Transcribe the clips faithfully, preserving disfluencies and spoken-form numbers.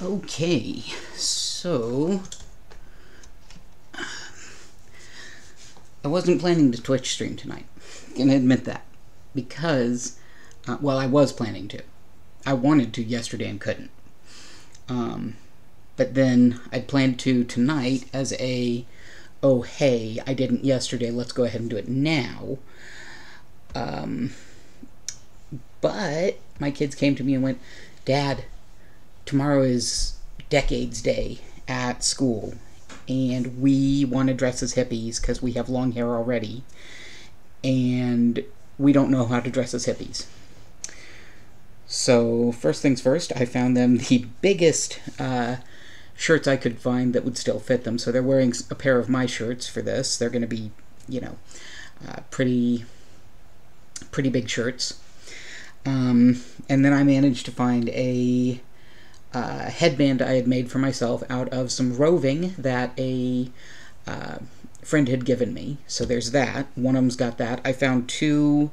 Okay, so I wasn't planning to Twitch stream tonight. Gonna admit that, because uh, well, I was planning to. I wanted to yesterday and couldn't. Um, but then I planned to tonight as a, oh hey, I didn't yesterday, let's go ahead and do it now. Um, but my kids came to me and went, Dad, tomorrow is Decades Day at school, and we want to dress as hippies because we have long hair already, and we don't know how to dress as hippies. So first things first, I found them the biggest uh, shirts I could find that would still fit them. So they're wearing a pair of my shirts for this. They're going to be, you know, uh, pretty, pretty big shirts. Um, and then I managed to find a uh, headband I had made for myself out of some roving that a uh, friend had given me. So there's that. One of them's got that. I found two...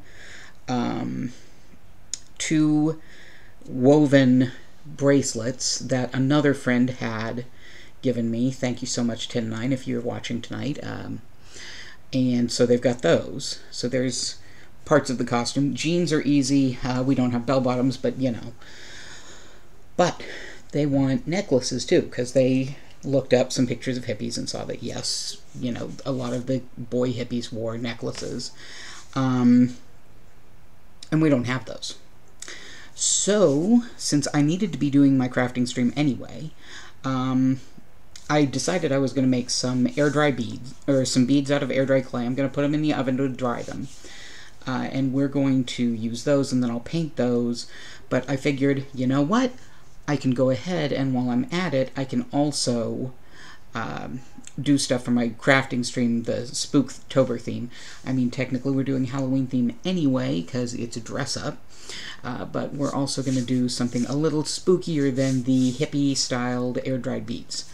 Um, two woven bracelets that another friend had given me. Thank you so much, ten nine, if you're watching tonight. Um, and so they've got those. So there's parts of the costume. Jeans are easy. Uh, we don't have bell bottoms, but you know. But they want necklaces too, because they looked up some pictures of hippies and saw that, yes, you know, a lot of the boy hippies wore necklaces. Um, and we don't have those. So, since I needed to be doing my crafting stream anyway, um, I decided I was going to make some air dry beads, or some beads out of air dry clay. I'm going to put them in the oven to dry them, uh, and we're going to use those, and then I'll paint those. But I figured, you know what? I can go ahead, and while I'm at it, I can also um, do stuff for my crafting stream, the Spooktober theme. I mean, technically we're doing Halloween theme anyway, because it's a dress up. Uh, but we're also going to do something a little spookier than the hippie-styled air-dried beads.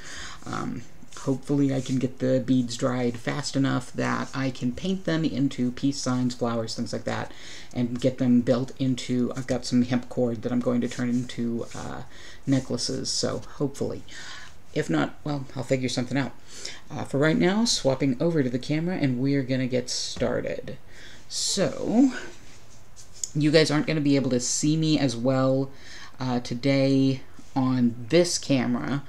Um, hopefully I can get the beads dried fast enough that I can paint them into peace signs, flowers, things like that, and get them built into... I've got some hemp cord that I'm going to turn into uh, necklaces, so hopefully. If not, well, I'll figure something out. Uh, for right now, swapping over to the camera, and we're going to get started. So... you guys aren't going to be able to see me as well uh, today on this camera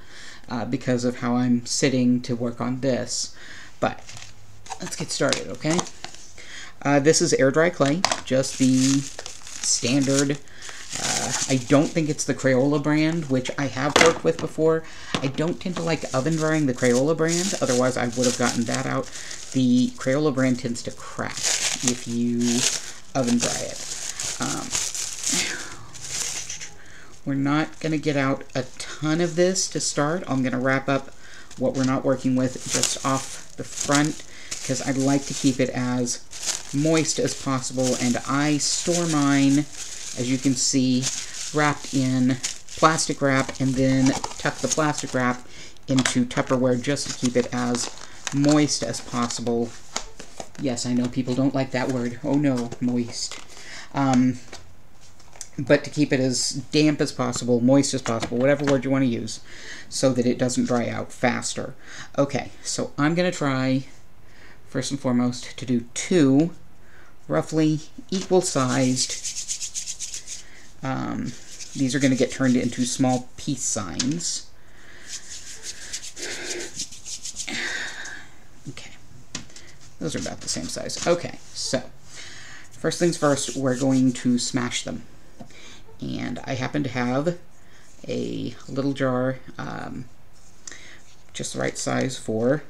uh, because of how I'm sitting to work on this, but let's get started, okay? Uh, this is air dry clay, just the standard. Uh, I don't think it's the Crayola brand, which I have worked with before. I don't tend to like oven drying the Crayola brand, otherwise I would have gotten that out. The Crayola brand tends to crack if you oven dry it. Um, we're not going to get out a ton of this to start. I'm going to wrap up what we're not working with just off the front because I'd like to keep it as moist as possible, and I store mine, as you can see, wrapped in plastic wrap and then tuck the plastic wrap into Tupperware just to keep it as moist as possible. Yes, I know people don't like that word. Oh no, moist. Um, but to keep it as damp as possible, moist as possible, whatever word you want to use, so that it doesn't dry out faster. Okay, so I'm going to try, first and foremost, to do two roughly equal-sized, um, these are going to get turned into small peace signs. Okay, those are about the same size. Okay, so... first things first, we're going to smash them. And I happen to have a little jar, um, just the right size for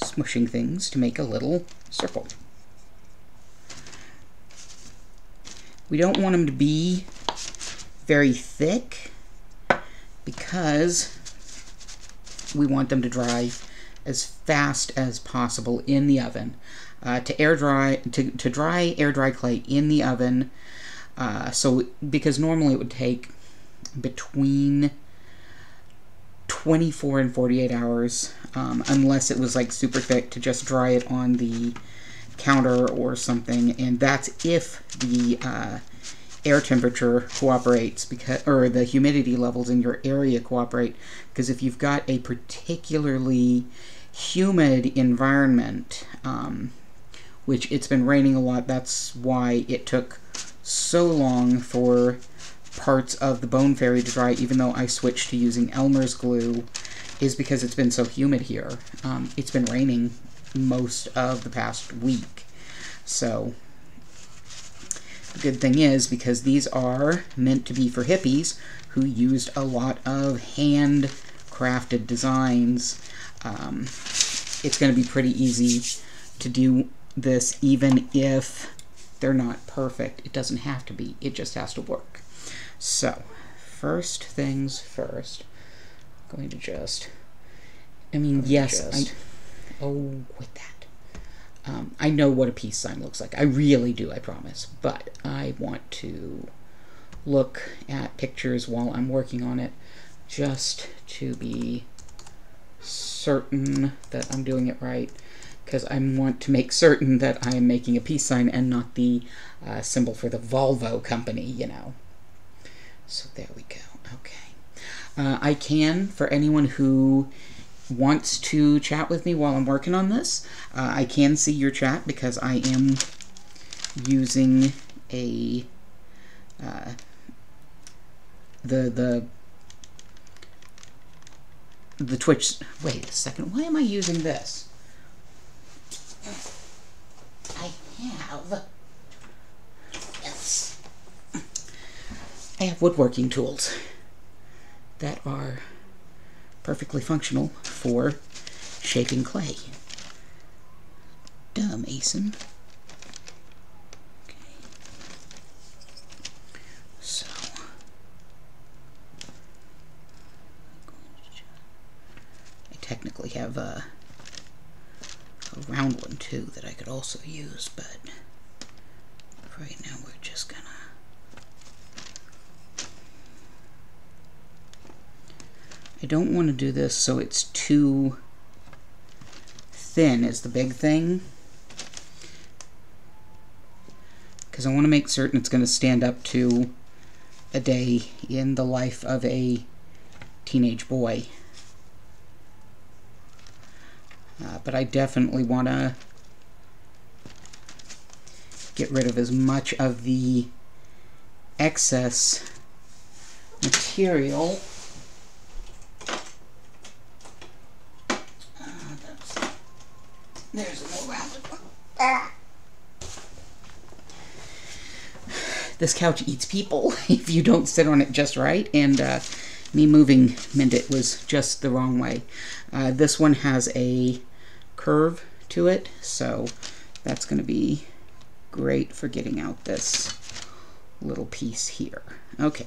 smushing things to make a little circle. We don't want them to be very thick because we want them to dry as fast as possible in the oven. Uh, to air dry, to, to dry air dry clay in the oven. Uh, so, because normally it would take between twenty-four and forty-eight hours, um, unless it was like super thick, to just dry it on the counter or something. And that's if the uh, air temperature cooperates, because, or the humidity levels in your area cooperate, because if you've got a particularly humid environment, um, which it's been raining a lot, that's why it took so long for parts of the Bone Fairy to dry, even though I switched to using Elmer's glue, is because it's been so humid here. Um, it's been raining most of the past week. So the good thing is, because these are meant to be for hippies who used a lot of hand-crafted designs, um, it's going to be pretty easy to do this even if they're not perfect. It doesn't have to be. It just has to work. So, first things first, I'm going to just, I mean, yes, just, I, oh, with that, um, I know what a peace sign looks like. I really do, I promise, but I want to look at pictures while I'm working on it just to be certain that I'm doing it right, because I want to make certain that I am making a peace sign and not the uh, symbol for the Volvo company, you know. So there we go. Okay. Uh, I can, for anyone who wants to chat with me while I'm working on this, uh, I can see your chat because I am using a uh, the the the Twitch. Wait a second. Why am I using this? I have. I have woodworking tools that are perfectly functional for shaping clay. Duh, Mason. Okay. So, I technically have a, a round one too that I could also use, but right now we're just gonna. I don't want to do this so it's too thin is the big thing, because I want to make certain it's going to stand up to a day in the life of a teenage boy. Uh, but I definitely want to get rid of as much of the excess material. There's a more round one. Ah. This couch eats people if you don't sit on it just right, and uh, me moving meant it was just the wrong way. Uh, this one has a curve to it, so that's going to be great for getting out this little piece here. Okay.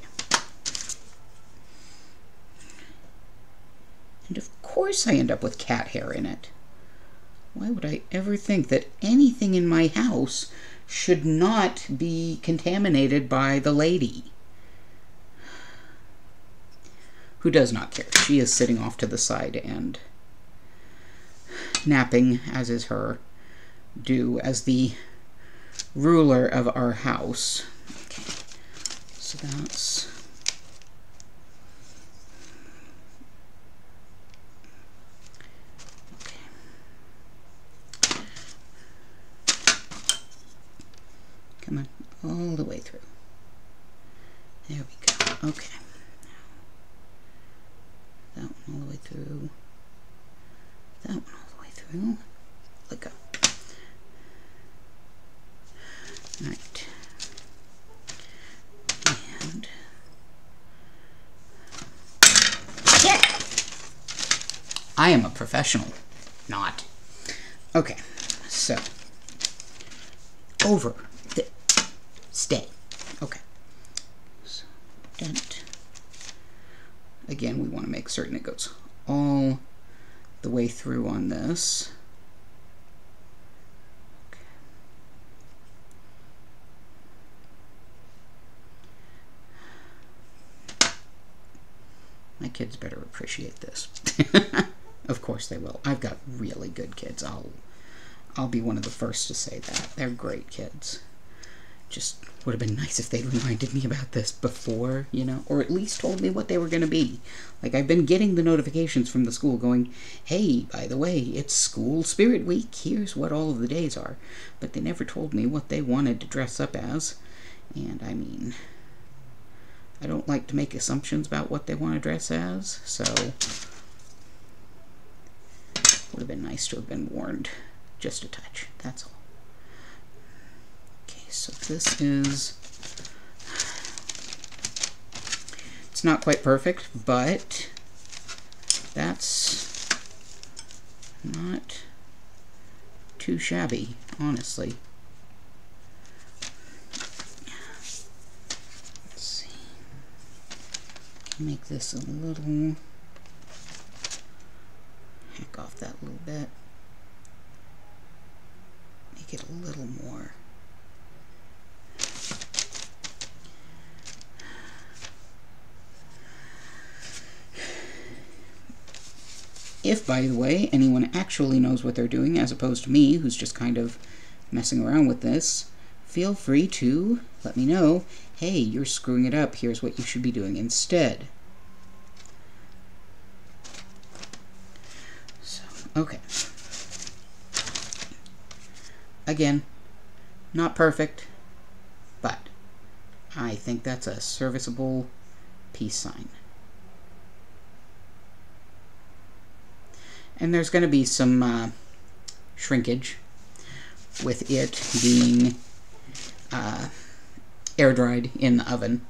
And of course I end up with cat hair in it. Why would I ever think that anything in my house should not be contaminated by the lady? Who does not care. She is sitting off to the side and napping, as is her due as the ruler of our house. Okay. So that's... Come on, all the way through. There we go. Okay. That one all the way through. That one all the way through. Let go. All right. And yeah! I am a professional. Not. Okay. So over. Stay. Okay. So, dent. Again, we want to make certain it goes all the way through on this. Okay. My kids better appreciate this. Of course they will. I've got really good kids. I'll I'll be one of the first to say that. They're great kids. Just would have been nice if they'd reminded me about this before, you know, or at least told me what they were going to be. Like, I've been getting the notifications from the school going, hey, by the way, it's School Spirit Week, here's what all of the days are. But they never told me what they wanted to dress up as. And, I mean, I don't like to make assumptions about what they want to dress as, so it would have been nice to have been warned just a touch, that's all. So this is, it's not quite perfect, but that's not too shabby, honestly. Let's see, make this a little, hack off that little bit, make it a little more. If, by the way, anyone actually knows what they're doing, as opposed to me, who's just kind of messing around with this, feel free to let me know, hey, you're screwing it up, here's what you should be doing instead. So, okay. Again, not perfect, but I think that's a serviceable peace sign. And there's going to be some uh, shrinkage with it being uh, air-dried in the oven.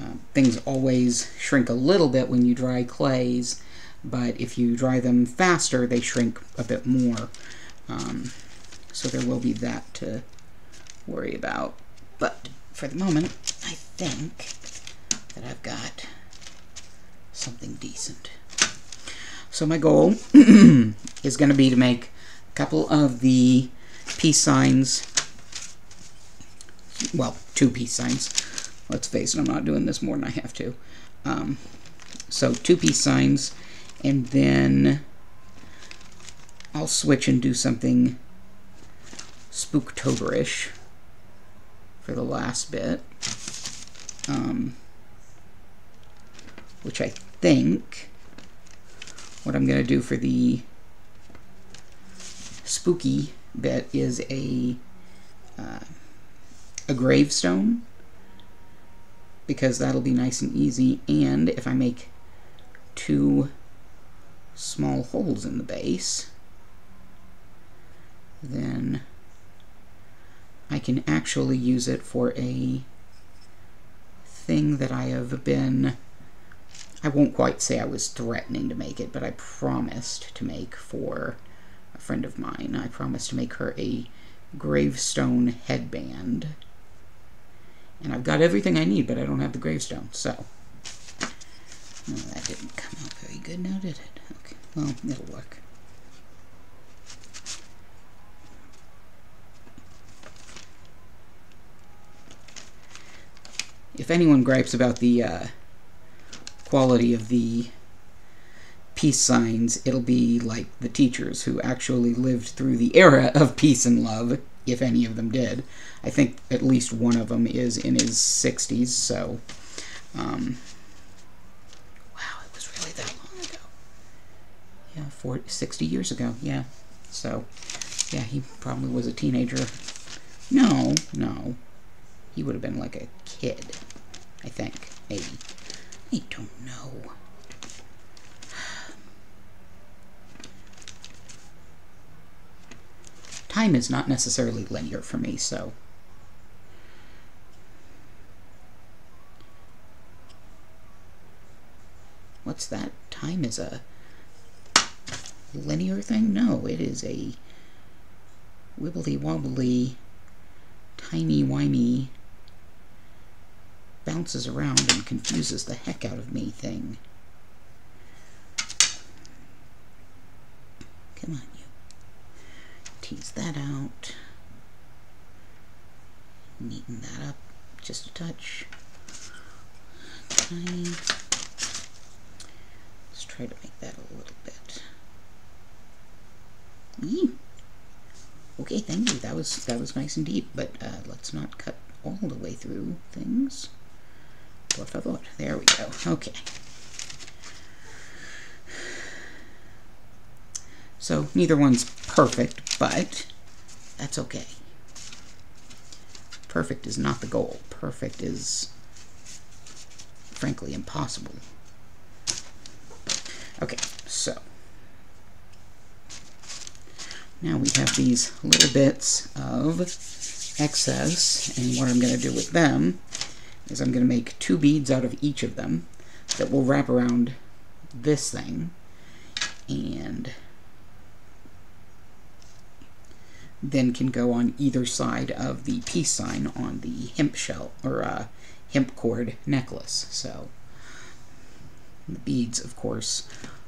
Uh, things always shrink a little bit when you dry clays, but if you dry them faster, they shrink a bit more. Um, so there will be that to worry about. But for the moment, I think that I've got something decent. So my goal is going to be to make a couple of the peace signs, well, two peace signs, let's face it, I'm not doing this more than I have to. Um, so two peace signs, and then I'll switch and do something Spooktober-ish for the last bit, um, which I think... What I'm going to do for the spooky bit is a uh, a gravestone, because that'll be nice and easy, and if I make two small holes in the base, then I can actually use it for a thing that I have been... I won't quite say I was threatening to make it, but I promised to make for a friend of mine. I promised to make her a gravestone headband. And I've got everything I need, but I don't have the gravestone, so... No, that didn't come out very good now, did it? Okay, well, it'll work. If anyone gripes about the, uh... quality of the peace signs, it'll be like the teachers who actually lived through the era of peace and love, if any of them did. I think at least one of them is in his sixties, so... Um, wow, it was really that long ago. Yeah, forty, sixty years ago, yeah. So, yeah, he probably was a teenager. No, no. He would have been like a kid, I think, maybe. I don't know. Time is not necessarily linear for me, so... What's that? Time is a linear thing? No, it is a wibbly-wobbly, tiny-wimey... bounces around and confuses the heck out of me thing. Come on, you. Tease that out. Neaten that up just a touch. Okay. Let's try to make that a little bit. Mm. Okay, thank you. That was that was nice and deep, but uh, let's not cut all the way through things. Por favor. There we go. Okay. So neither one's perfect, but that's okay. Perfect is not the goal. Perfect is, frankly, impossible. Okay, so now we have these little bits of excess, and what I'm going to do with them is I'm going to make two beads out of each of them that will wrap around this thing, and then can go on either side of the peace sign on the hemp shell, or uh, hemp cord necklace. So the beads, of course,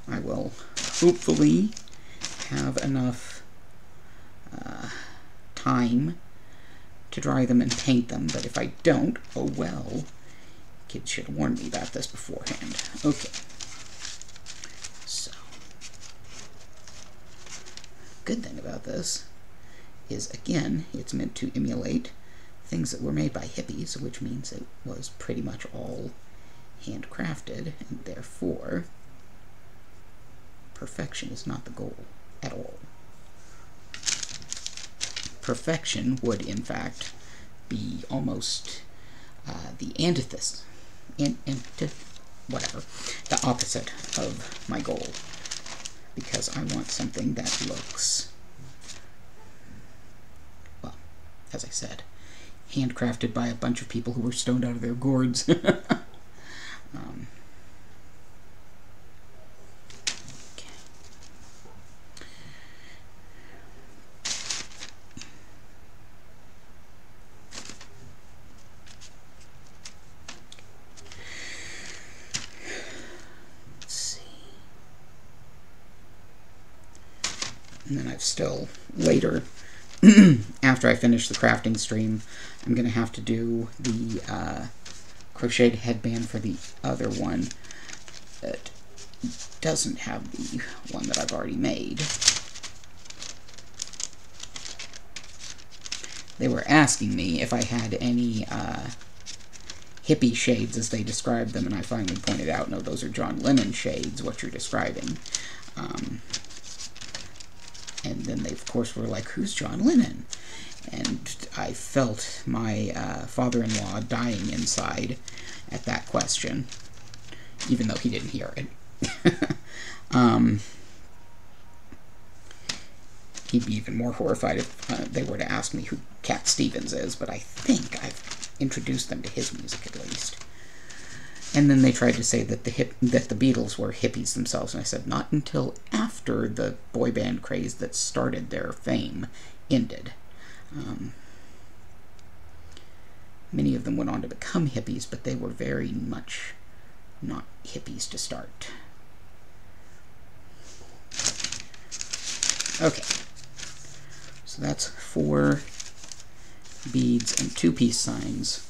I will hopefully have enough uh, time to dry them and paint them, but if I don't, oh well. Kids should have warned me about this beforehand. Okay. So, good thing about this is, again, it's meant to emulate things that were made by hippies, which means it was pretty much all handcrafted, and therefore perfection is not the goal at all. Perfection would, in fact, be almost uh, the antithesis, an antith whatever, the opposite of my goal, because I want something that looks, well, as I said, handcrafted by a bunch of people who were stoned out of their gourds. um, And then I've still, later, after I finish the crafting stream, I'm going to have to do the uh, crocheted headband for the other one that doesn't have the one that I've already made. They were asking me if I had any uh, hippie shades, as they described them, and I finally pointed out, no, those are John Lennon shades, what you're describing. Um, And then they, of course, were like, who's John Lennon? And I felt my uh, father-in-law dying inside at that question, even though he didn't hear it. um, he'd be even more horrified if uh, they were to ask me who Cat Stevens is, but I think I've introduced them to his music, at least. And then they tried to say that the hip, that the Beatles were hippies themselves, and I said, not until after the boy band craze that started their fame ended. Um, many of them went on to become hippies, but they were very much not hippies to start. Okay, so that's four beads and two peace signs.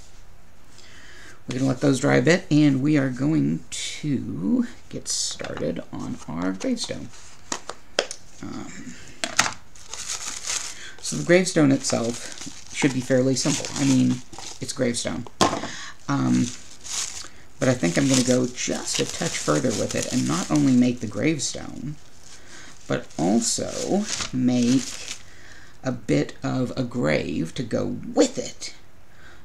We're going to let those dry a bit, and we are going to get started on our gravestone. Um, so the gravestone itself should be fairly simple. I mean, it's gravestone. Um, but I think I'm going to go just a touch further with it and not only make the gravestone, but also make a bit of a grave to go with it.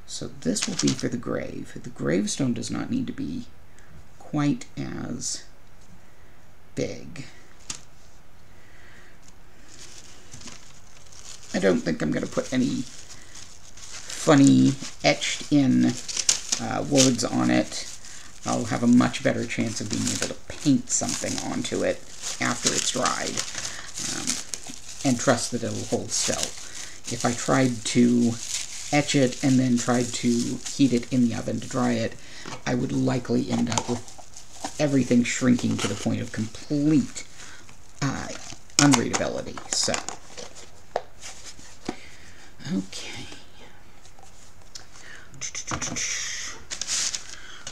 So this will be for the grave. The gravestone does not need to be quite as big. I don't think I'm going to put any funny etched-in uh, words on it. I'll have a much better chance of being able to paint something onto it after it's dried, um, and trust that it'll hold still. If I tried to etch it and then tried to heat it in the oven to dry it, I would likely end up with everything shrinking to the point of complete uh, unreadability. So, okay.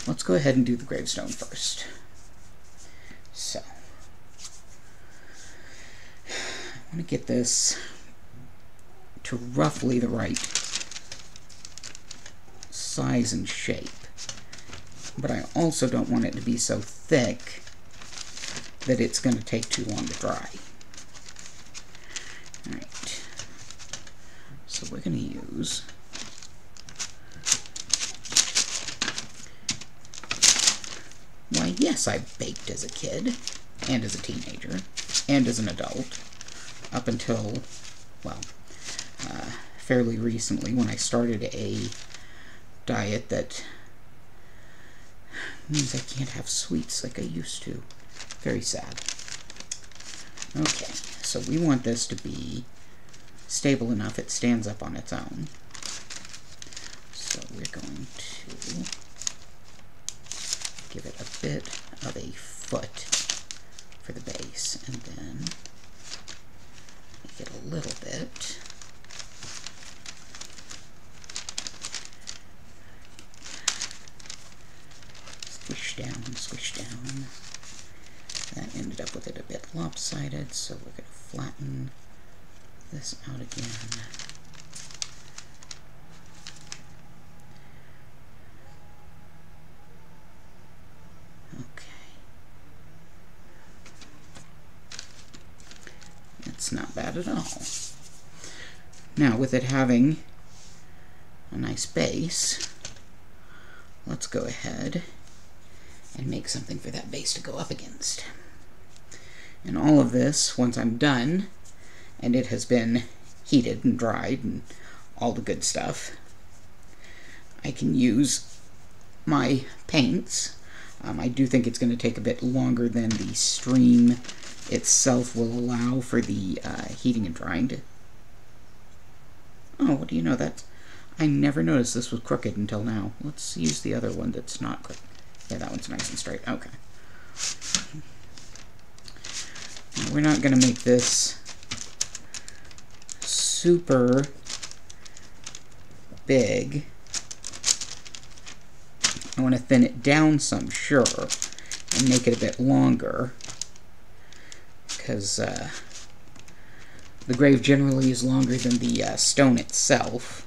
Let's go ahead and do the gravestone first. So, I want to get this to roughly the right size and shape. But I also don't want it to be so thick that it's going to take too long to dry. Alright, so we're going to use why yes, I baked as a kid, and as a teenager, and as an adult, up until, well, uh, fairly recently when I started a diet that means I can't have sweets like I used to. Very sad. Okay, so we want this to be stable enough it stands up on its own. So we're going to give it a bit of a foot for the base, and then make it a little bit. Squish down, squish down. That ended up with it a bit lopsided, so we're going to flatten this out again. Not bad at all. Now, with it having a nice base, let's go ahead and make something for that base to go up against. And all of this, once I'm done, and it has been heated and dried and all the good stuff, I can use my paints. Um, I do think it's going to take a bit longer than the stream itself will allow for the uh, heating and drying to... Oh, what do you know? That's... I never noticed this was crooked until now. Let's use the other one that's not crooked. Yeah, that one's nice and straight. Okay. Now, we're not going to make this super big. I want to thin it down some, sure, and make it a bit longer, because uh, the grave generally is longer than the uh, stone itself.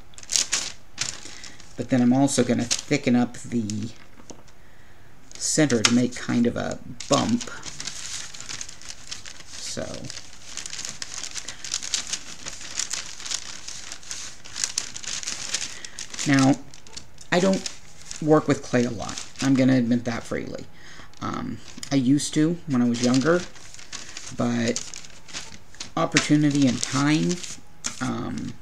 But then I'm also going to thicken up the center to make kind of a bump. So, now, I don't work with clay a lot. I'm going to admit that freely. Um, I used to when I was younger, but opportunity and time, um,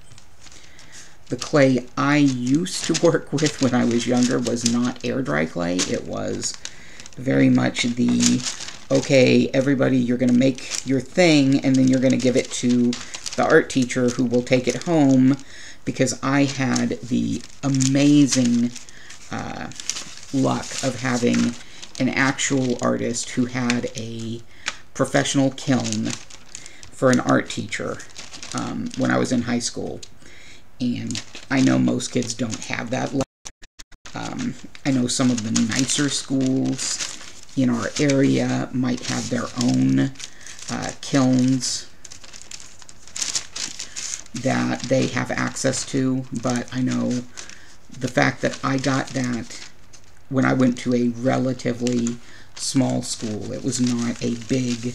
the clay I used to work with when I was younger was not air dry clay. It was very much the, okay, everybody, you're going to make your thing, and then you're going to give it to the art teacher who will take it home, because I had the amazing uh, luck of having an actual artist who had a professional kiln for an art teacher um, when I was in high school. And I know most kids don't have that luck. Um, I know some of the nicer schools in our area might have their own uh, kilns that they have access to, but I know the fact that I got that when I went to a relatively small school. It was not a big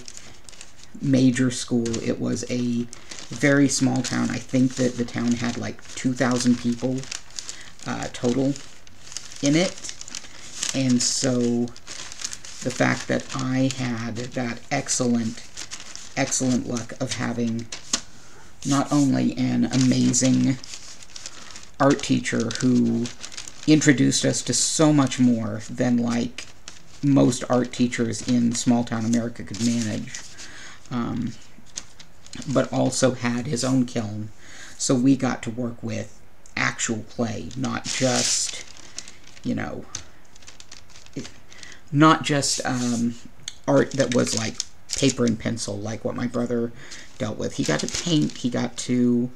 major school. It was a very small town. I think that the town had like two thousand people uh, total in it, and so the fact that I had that excellent excellent luck of having not only an amazing art teacher who introduced us to so much more than like most art teachers in small-town America could manage, um, but also had his own kiln, so we got to work with actual clay, not just, you know, it, not just um, art that was like paper and pencil, like what my brother dealt with. He got to paint, he got to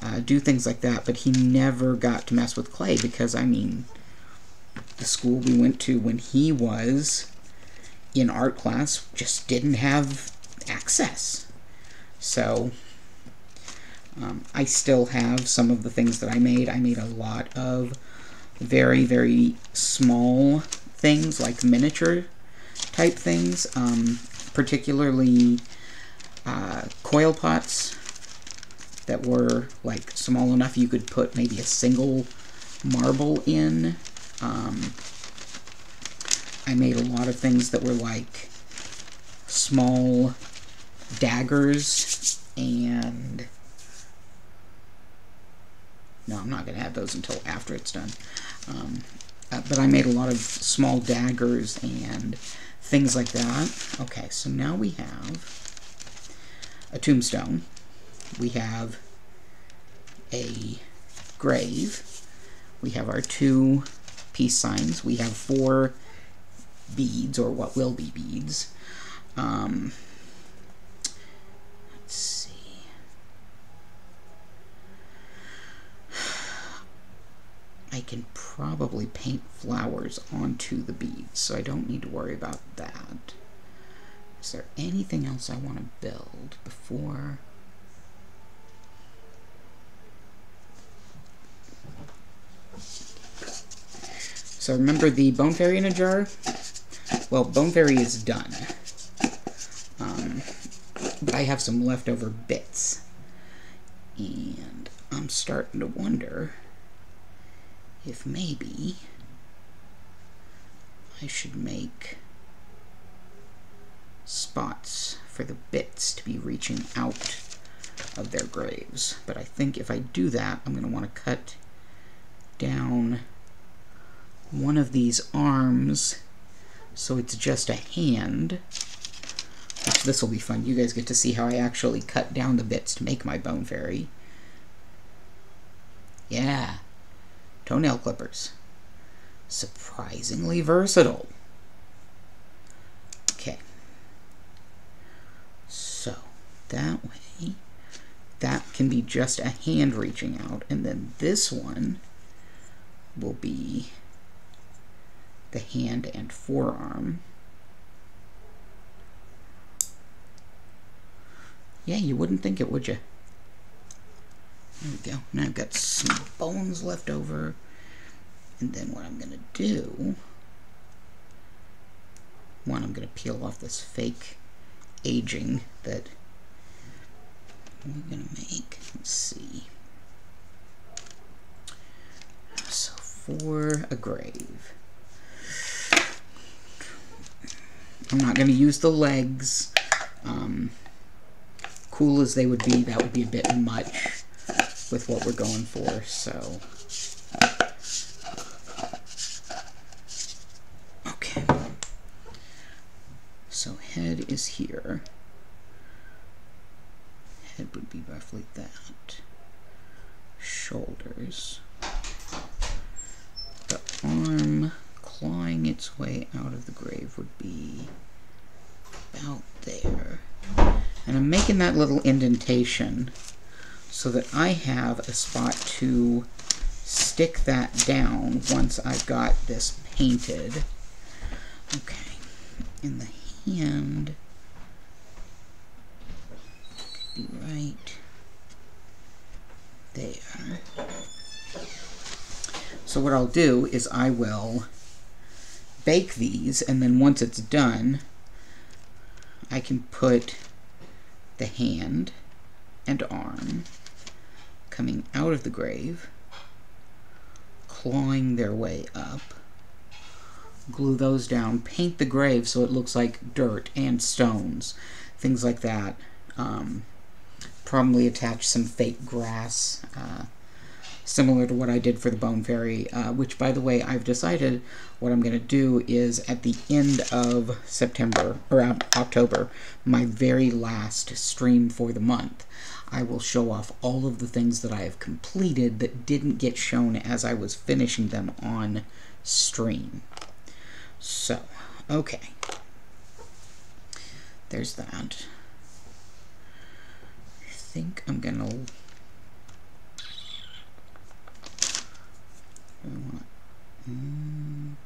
uh, do things like that, but he never got to mess with clay, because, I mean, the school we went to when he was in art class just didn't have access. So um, I still have some of the things that I made. I made a lot of very, very small things, like miniature type things, um, particularly uh, coil pots that were like small enough you could put maybe a single marble in. Um, I made a lot of things that were like small daggers, and no, I'm not going to have those until after it's done. Um, uh, but I made a lot of small daggers and things like that. Okay, so now we have a tombstone. We have a grave. We have our two peace signs. We have four beads, or what will be beads. Um, let's see. I can probably paint flowers onto the beads, so I don't need to worry about that. Is there anything else I want to build before... So remember the Bone Fairy in a jar? Well, Bone Fairy is done. Um, I have some leftover bits. And I'm starting to wonder if maybe I should make spots for the bits to be reaching out of their graves. But I think if I do that, I'm going to want to cut down one of these arms so it's just a hand, which this will be fun. You guys get to see how I actually cut down the bits to make my Bone Fairy. Yeah, toenail clippers. Surprisingly versatile. Okay, so that way that can be just a hand reaching out, and then this one will be the hand and forearm. Yeah, you wouldn't think it, would you? There we go. Now I've got some bones left over. And then what I'm going to do... One, I'm going to peel off this fake aging that we're going to make. Let's see. So for a grave... I'm not going to use the legs. Um, cool as they would be, that would be a bit much with what we're going for, so... Okay. So head is here. Head would be roughly that. Shoulders. The arm... clawing its way out of the grave would be about there. And I'm making that little indentation so that I have a spot to stick that down once I've got this painted. Okay, in the hand, could be right there. So what I'll do is I will bake these, and then once it's done I can put the hand and arm coming out of the grave, clawing their way up, glue those down, paint the grave so it looks like dirt and stones, things like that. Um, probably attach some fake grass, uh, similar to what I did for the Bone Fairy, uh, which, by the way, I've decided what I'm going to do is at the end of September, or uh, October, my very last stream for the month, I will show off all of the things that I have completed that didn't get shown as I was finishing them on stream. So, okay. There's that. I think I'm going to... I want to, um,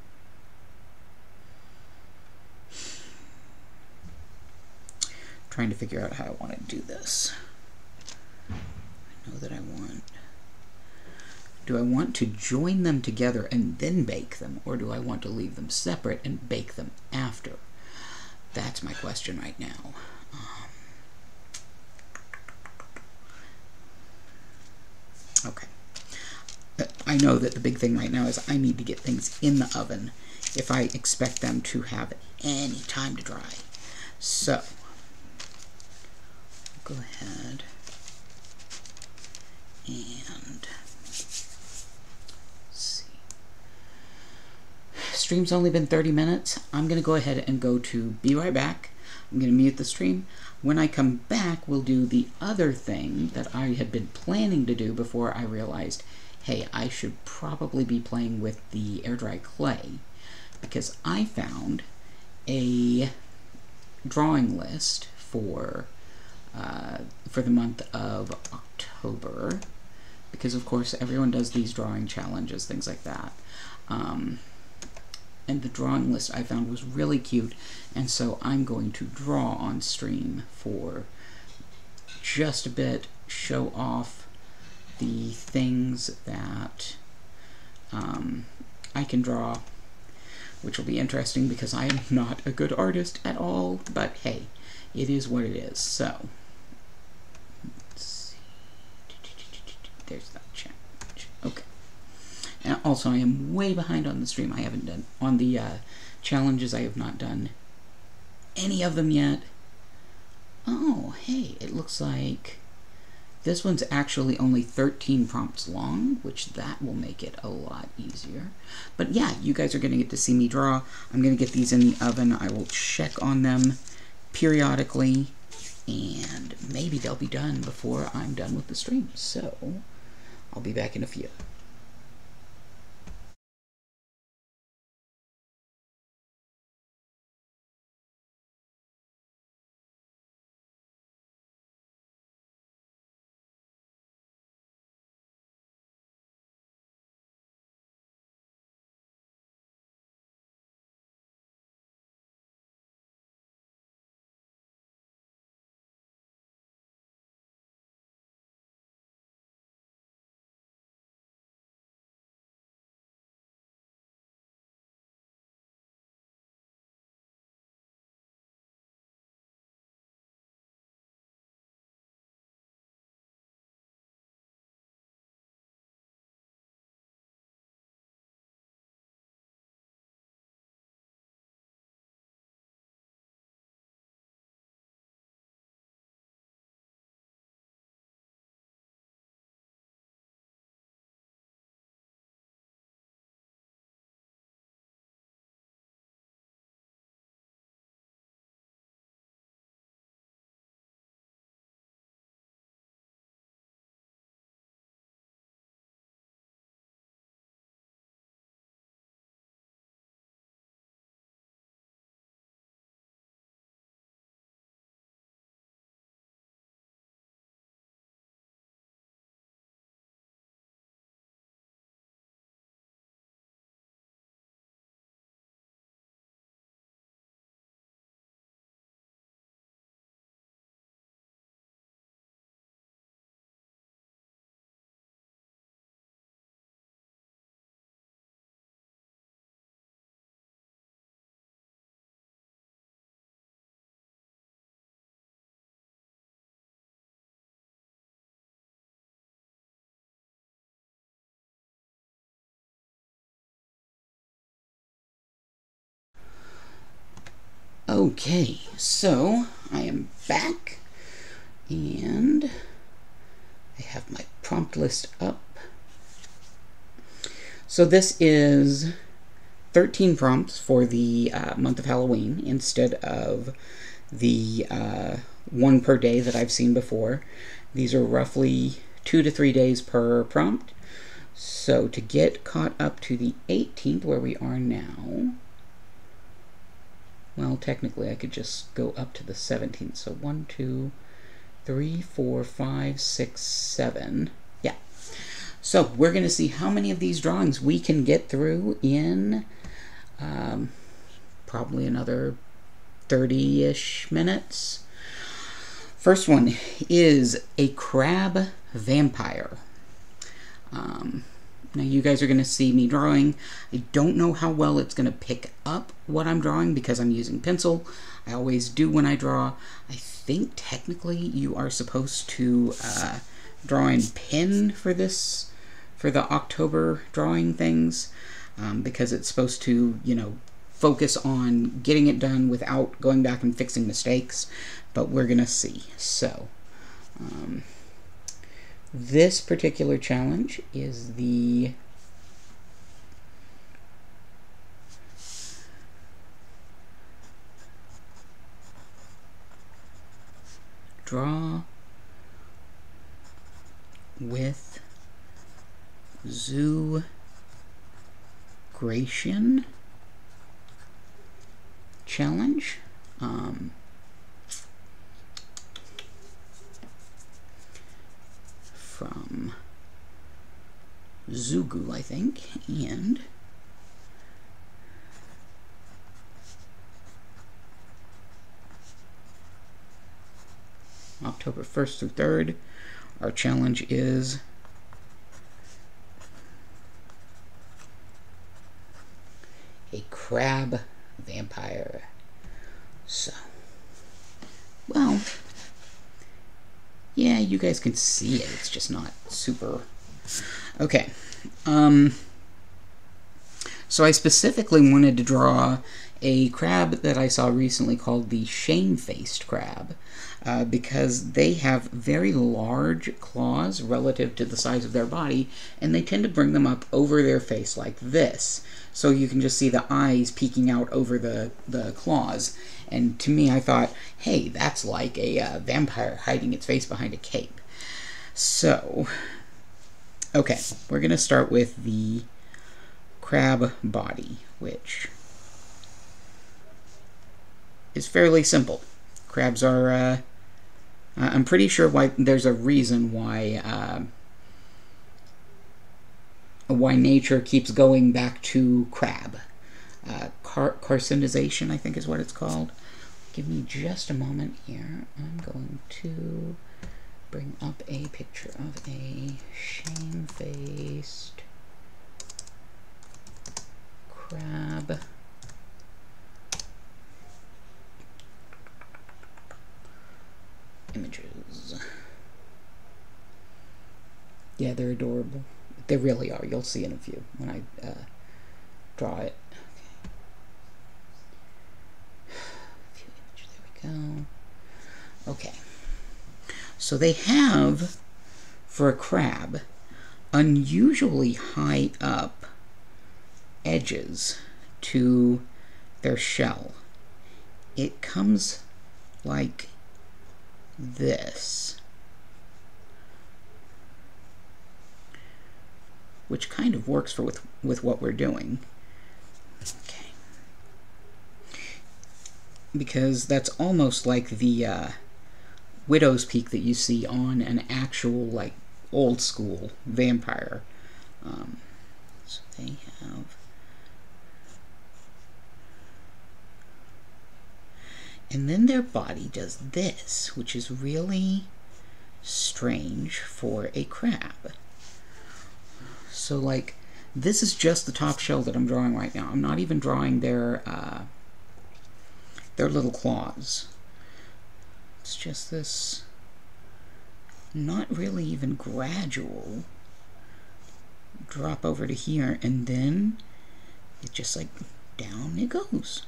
trying to figure out how I want to do this. I know that I want Do I want to join them together and then bake them, or do I want to leave them separate and bake them after? That's my question right now. Um, okay. I know that the big thing right now is I need to get things in the oven if I expect them to have any time to dry. So, go ahead and... stream's only been thirty minutes. I'm gonna go ahead and go to be right back. I'm gonna mute the stream. When I come back, we'll do the other thing that I had been planning to do before I realized, hey, I should probably be playing with the air dry clay, because I found a drawing list for uh, for the month of October, because of course everyone does these drawing challenges, things like that. Um, and the drawing list I found was really cute, and so I'm going to draw on stream for just a bit, show off the things that um, I can draw, which will be interesting because I am not a good artist at all, but hey, it is what it is. So, let's see, there's that challenge, okay. And also, I am way behind on the stream. I haven't done, on the uh, challenges, I have not done any of them yet. Oh, hey, it looks like this one's actually only thirteen prompts long, which that will make it a lot easier. But yeah, you guys are gonna get to see me draw. I'm gonna get these in the oven. I will check on them periodically, and maybe they'll be done before I'm done with the stream. So, I'll be back in a few. Okay, so I am back, and I have my prompt list up. So this is thirteen prompts for the uh, month of Halloween instead of the uh, one per day that I've seen before. These are roughly two to three days per prompt. So to get caught up to the eighteenth, where we are now, well, technically, I could just go up to the seventeenth. So one, two, three, four, five, six, seven. Yeah. So we're going to see how many of these drawings we can get through in um, probably another thirty-ish minutes. First one is a crab vampire. Um, Now you guys are going to see me drawing. I don't know how well it's going to pick up what I'm drawing because I'm using pencil. I always do when I draw. I think technically you are supposed to uh, draw in pen for this, for the October drawing things, um, because it's supposed to, you know, focus on getting it done without going back and fixing mistakes, but we're gonna see. So um, this particular challenge is the Draw with Zoogration challenge. Um, from Zugu, I think, and October first through third. Our challenge is a crab vampire. So, well, yeah, you guys can see it. It's just not super. Okay. Um, so I specifically wanted to draw a crab that I saw recently called the shamefaced crab, uh, because they have very large claws relative to the size of their body, and they tend to bring them up over their face like this. So you can just see the eyes peeking out over the, the claws. And to me, I thought, hey, that's like a uh, vampire hiding its face behind a cape. So, okay, we're gonna start with the crab body, which is fairly simple. Crabs are, uh, I'm pretty sure why there's a reason why uh, why nature keeps going back to crab. Uh, car carcinization, I think, is what it's called. Give me just a moment here. I'm going to bring up a picture of a shamefaced crab. Images. Yeah, they're adorable. They really are. You'll see in a few when I uh, draw it. Okay. There we go. Okay. So they have, for a crab, unusually high up edges to their shell. It comes like this, which kind of works for with with what we're doing, okay? Because that's almost like the uh, widow's peak that you see on an actual, like, old school vampire. Um, so they have, and then their body does this, which is really strange for a crab. So, like, this is just the top shell that I'm drawing right now. I'm not even drawing their uh, their little claws. It's just this, not really even gradual drop over to here, and then it just, like, down it goes.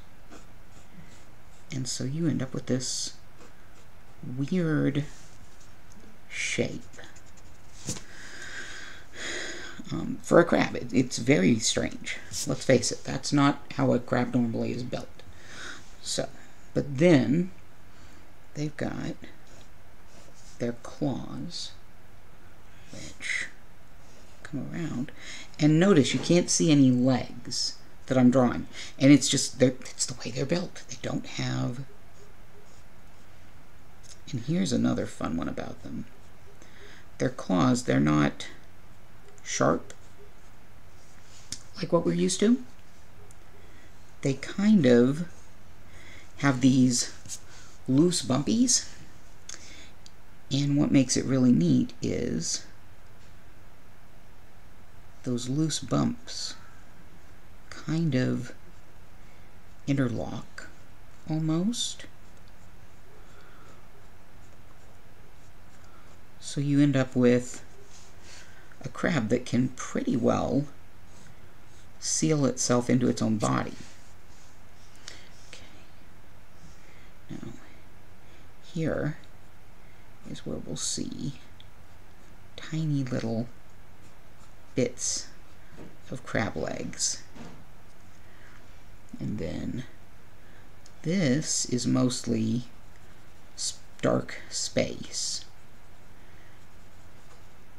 And so you end up with this weird shape. Um, for a crab, it, it's very strange. Let's face it, that's not how a crab normally is built. So, but then they've got their claws, which come around. And notice you can't see any legs that I'm drawing, and it's just, it's the way they're built. They don't have, and here's another fun one about them. Their claws, they're not sharp like what we're used to. They kind of have these loose bumpies, and what makes it really neat is those loose bumps kind of interlock almost. So you end up with a crab that can pretty well seal itself into its own body. Okay. Now, here is where we'll see tiny little bits of crab legs. And then this is mostly dark space.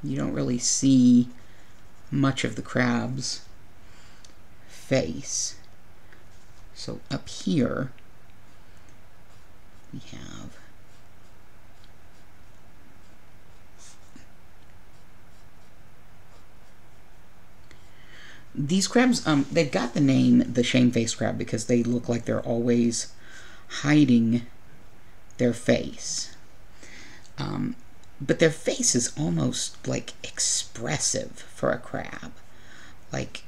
You don't really see much of the crab's face. So up here we have these crabs. Um, they've got the name the shamefaced crab because they look like they're always hiding their face. Um, But their face is almost like expressive for a crab. Like,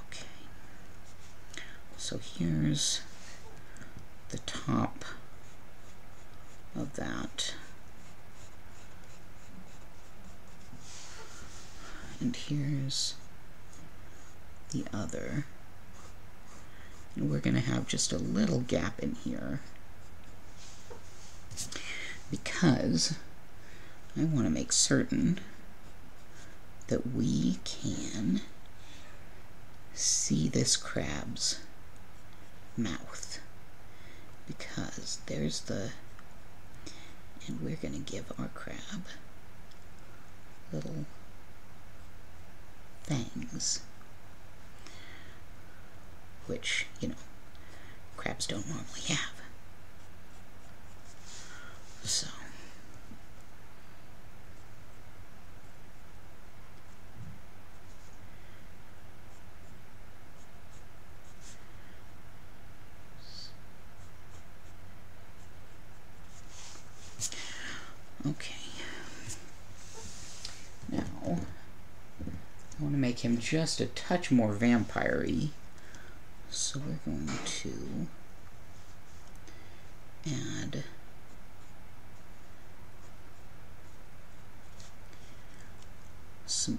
okay. So here's the top of that. And here's the other. And we're going to have just a little gap in here, because I want to make certain that we can see this crab's mouth, because there's the, and we're going to give our crab little fangs, which, you know, crabs don't normally have. So, okay, now I want to make him just a touch more vampire-y, so we're going to add some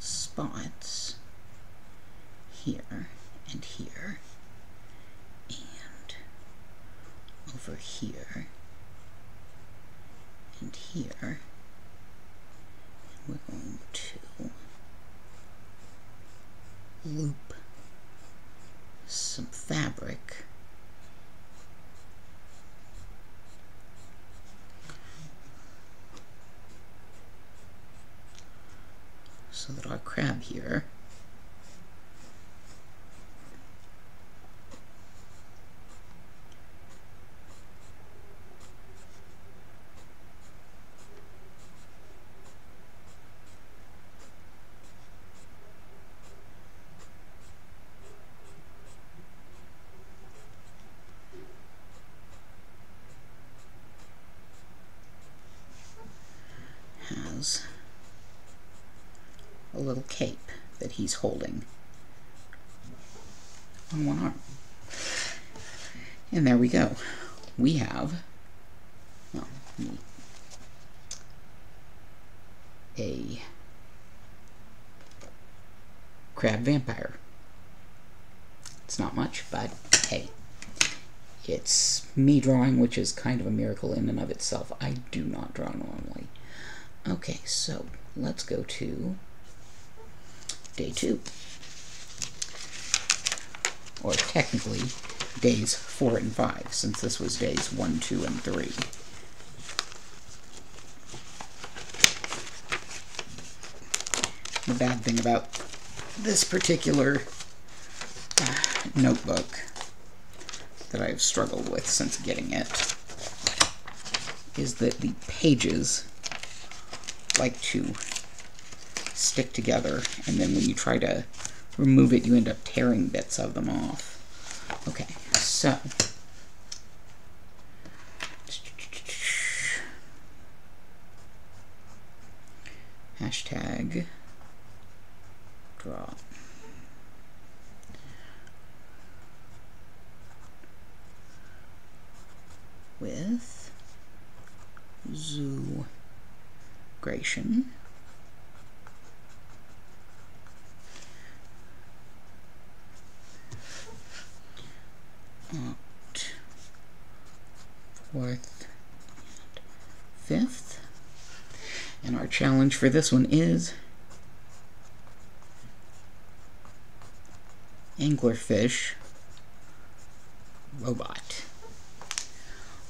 spots here and here and over here and here, and we're going to loop some fabric so that our crab here has a little cape that he's holding on one arm. And there we go. We have well, a crab vampire. It's not much, but hey, it's me drawing, which is kind of a miracle in and of itself. I do not draw normally. Okay, so let's go to day two, or technically days four and five, since this was days one, two, and three. The bad thing about this particular uh, notebook that I've struggled with since getting it is that the pages like to stick together, and then when you try to remove it, you end up tearing bits of them off. Okay, so hashtag draw. With Zoogration. At fourth and fifth. And our challenge for this one is anglerfish robot.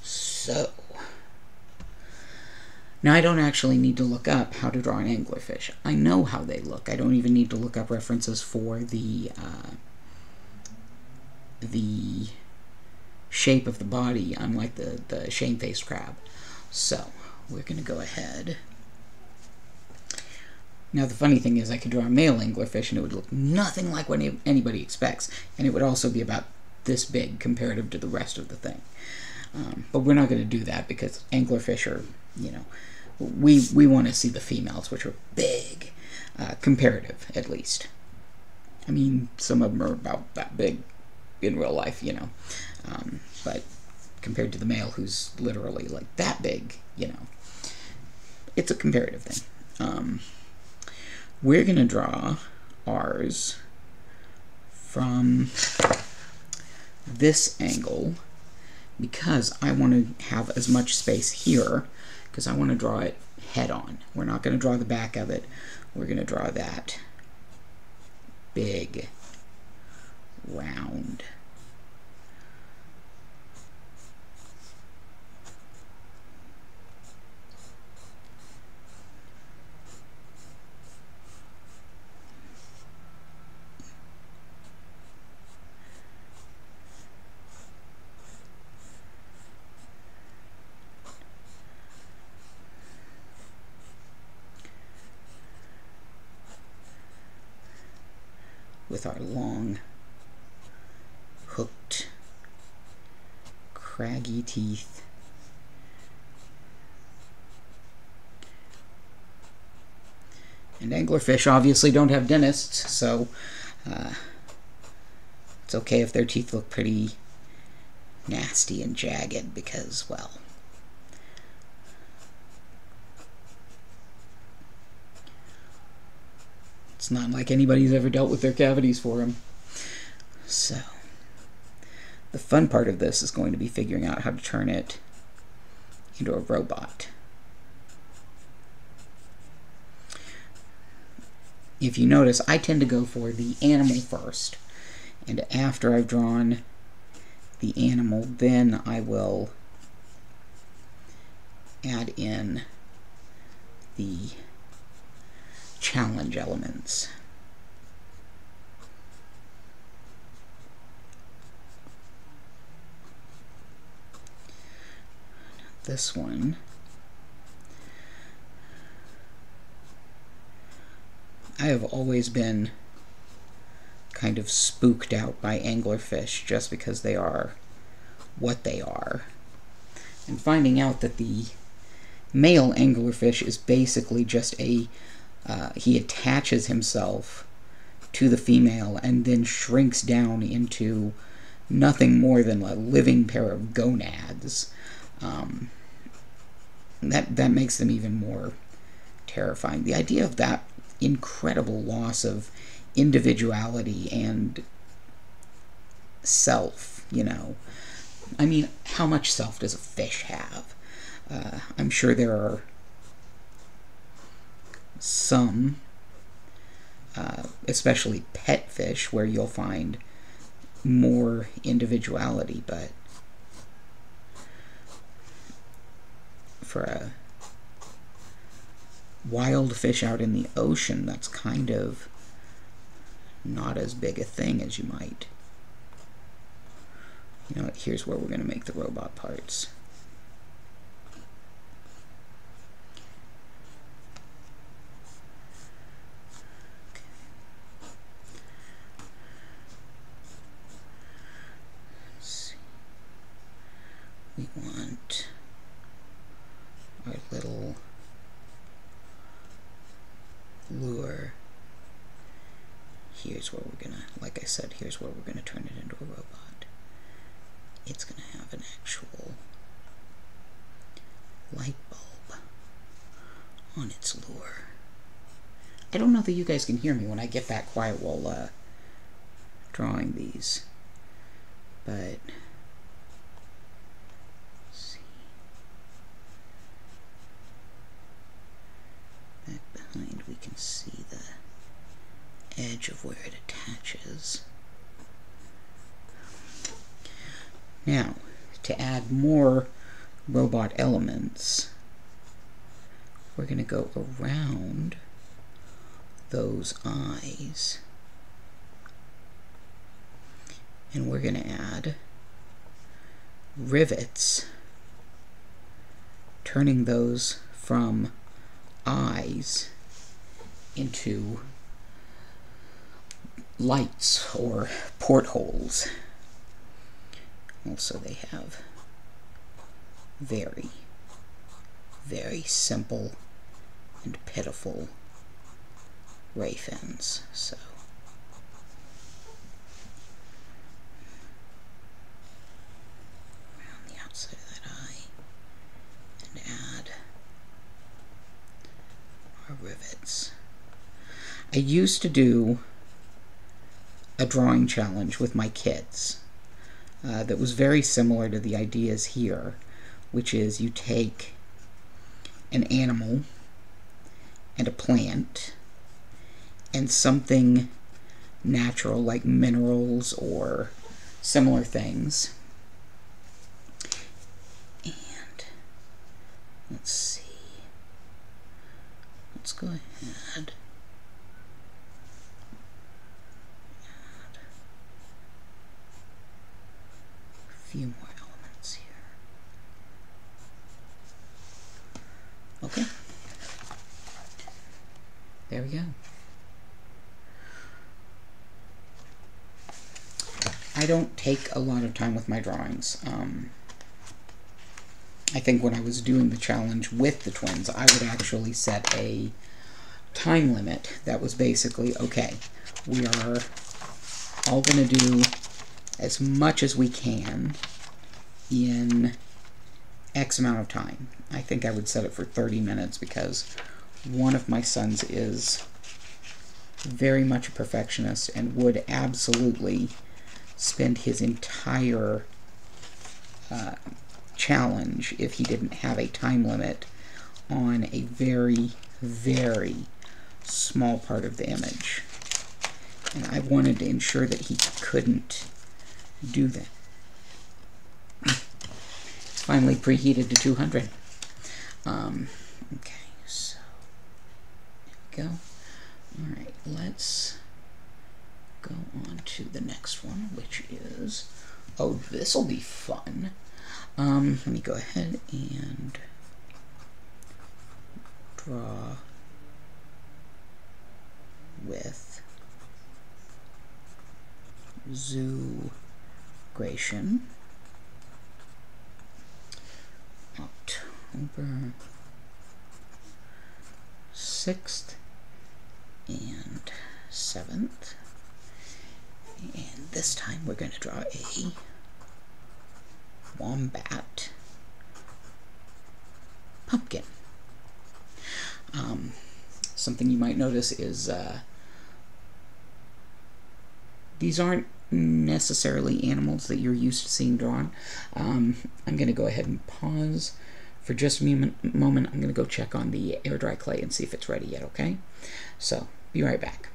So, now I don't actually need to look up how to draw an anglerfish. I know how they look. I don't even need to look up references for the uh, the shape of the body, unlike the, the shamefaced crab. So, we're going to go ahead. Now the funny thing is I could draw a male anglerfish and it would look nothing like what anybody expects, and it would also be about this big comparative to the rest of the thing. Um, but we're not going to do that because anglerfish are, you know, we we want to see the females, which are big, uh, comparative at least. I mean, some of them are about that big in real life, you know, um, but compared to the male, who's literally like that big, you know, it's a comparative thing. Um, we're going to draw ours from this angle, because I want to have as much space here, because I want to draw it head-on. We're not going to draw the back of it. We're going to draw that big, round with our long, hooked, craggy teeth. And anglerfish obviously don't have dentists, so uh, it's okay if their teeth look pretty nasty and jagged because, well, it's not like anybody's ever dealt with their cavities for them. So, the fun part of this is going to be figuring out how to turn it into a robot. If you notice, I tend to go for the animal first, and after I've drawn the animal, then I will add in the challenge elements. This one, I have always been kind of spooked out by anglerfish just because they are what they are. And finding out that the male anglerfish is basically just a Uh, he attaches himself to the female and then shrinks down into nothing more than a living pair of gonads. Um, that, that makes them even more terrifying. The idea of that incredible loss of individuality and self, you know. I mean, how much self does a fish have? Uh, I'm sure there are some, uh, especially pet fish, where you'll find more individuality, but for a wild fish out in the ocean, that's kind of not as big a thing as you might. You know, here's where we're going to make the robot parts. We want our little lure. Here's where we're gonna, like I said, here's where we're gonna turn it into a robot. It's gonna have an actual light bulb on its lure. I don't know that you guys can hear me when I get that quiet while uh, drawing these, but see back behind we can see the edge of where it attaches. Now, to add more robot elements, we're going to go around those eyes and we're going to add rivets, turning those from eyes into lights or portholes. Also, they have very, very simple and pitiful ray fins. So around the outside of that eye and add our rivets. I used to do a drawing challenge with my kids uh, that was very similar to the ideas here, which is you take an animal and a plant and something natural like minerals or similar things. And let's see, let's go ahead add a few more elements here. Okay, there we go. I don't take a lot of time with my drawings. Um, I think when I was doing the challenge with the twins, I would actually set a time limit that was basically, okay, we are all going to do as much as we can in X amount of time. I think I would set it for thirty minutes because one of my sons is very much a perfectionist and would absolutely spend his entire uh, challenge, if he didn't have a time limit, on a very, very small part of the image. And I wanted to ensure that he couldn't do that. It's finally preheated to two hundred. Um, okay, so there we go. All right, let's go on to the next one, which is, oh, this'll be fun. Um, let me go ahead and draw with Zoogration. October sixth and seventh. And this time we're going to draw a wombat pumpkin. Um, something you might notice is uh, these aren't necessarily animals that you're used to seeing drawn. Um, I'm going to go ahead and pause for just a moment. I'm going to go check on the air dry clay and see if it's ready yet, okay? So, be right back.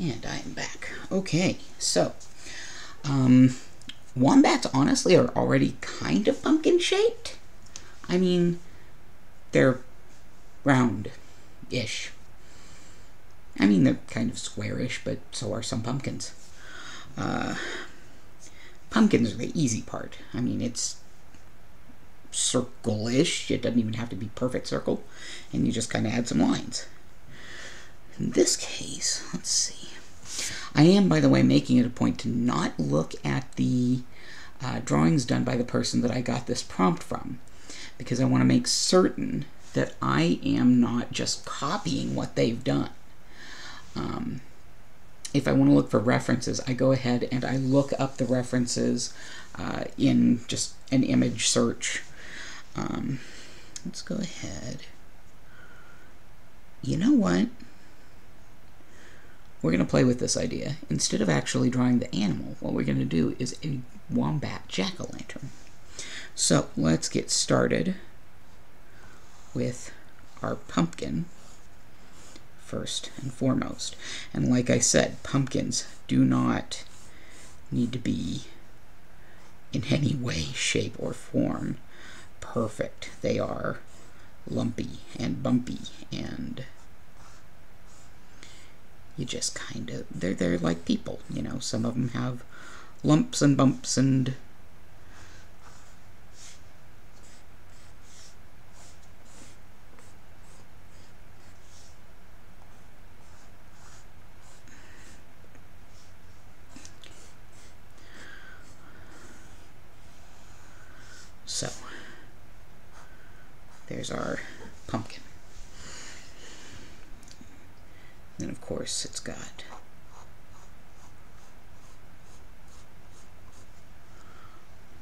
And I'm back. Okay, so um, wombats honestly are already kind of pumpkin shaped. I mean, they're round-ish. I mean, they're kind of squarish, but so are some pumpkins. Uh, pumpkins are the easy part. I mean, it's circle-ish. It doesn't even have to be perfect circle, and you just kind of add some lines. In this case, let's see. I am, by the way, making it a point to not look at the uh, drawings done by the person that I got this prompt from, because I want to make certain that I am not just copying what they've done. Um, if I want to look for references, I go ahead and I look up the references uh, in just an image search. Um, let's go ahead. You know what? We're going to play with this idea. Instead of actually drawing the animal, what we're going to do is a wombat jack-o'-lantern. So let's get started with our pumpkin first and foremost. And like I said, pumpkins do not need to be in any way, shape, or form perfect. They are lumpy and bumpy, and you just kind of, they're, they're like people, you know. Some of them have lumps and bumps and so, there's our pumpkin. And of course, it's got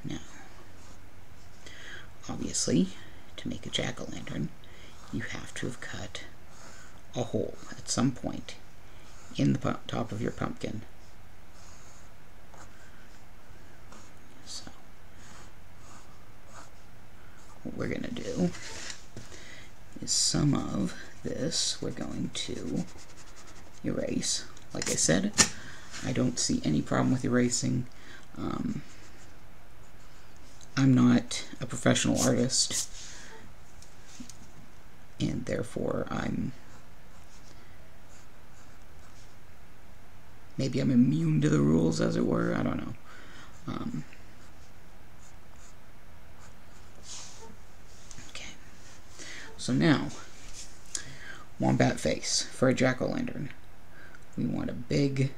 now. Obviously, to make a jack-o'-lantern, you have to have cut a hole at some point in the top of your pumpkin. So, what we're gonna do is some of this we're going to erase. Like I said, I don't see any problem with erasing. Um, I'm not a professional artist, and therefore I'm, maybe I'm immune to the rules, as it were, I don't know. Um, okay, so now, wombat face for a jack-o'-lantern. We want a big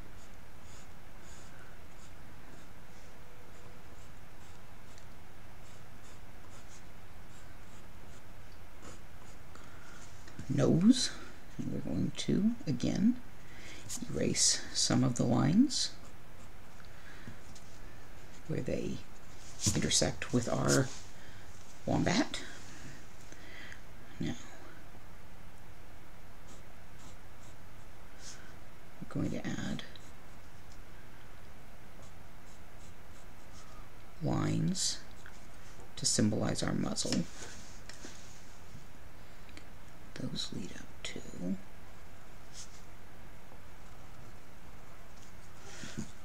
nose, and we're going to, again, erase some of the lines where they intersect with our wombat. Now, going to add lines to symbolize our muzzle. Those lead up to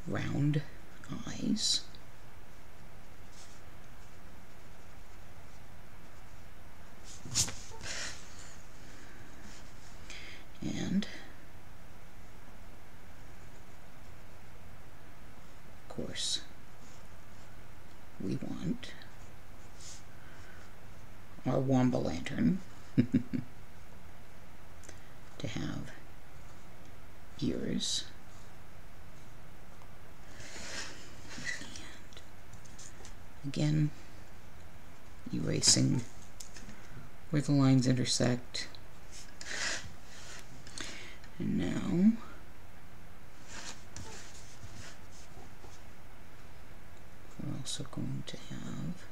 round eyes. And course, we want our wombat lantern to have ears and, again, erasing where the lines intersect. And now we're also going to have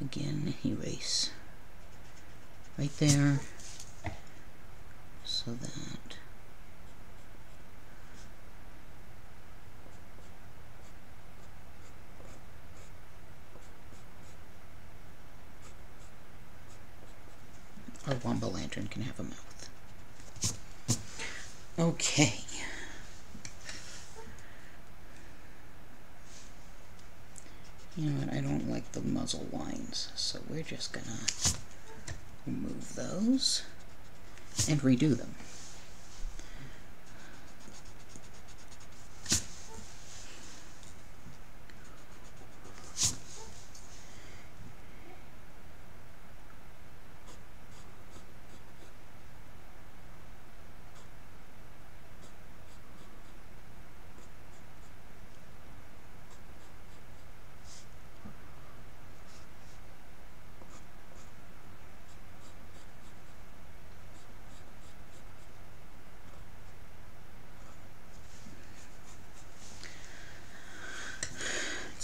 again erase right there so that our wombat lantern can have a mouth. Okay. You know what, I don't like the muzzle lines, so we're just gonna remove those and redo them.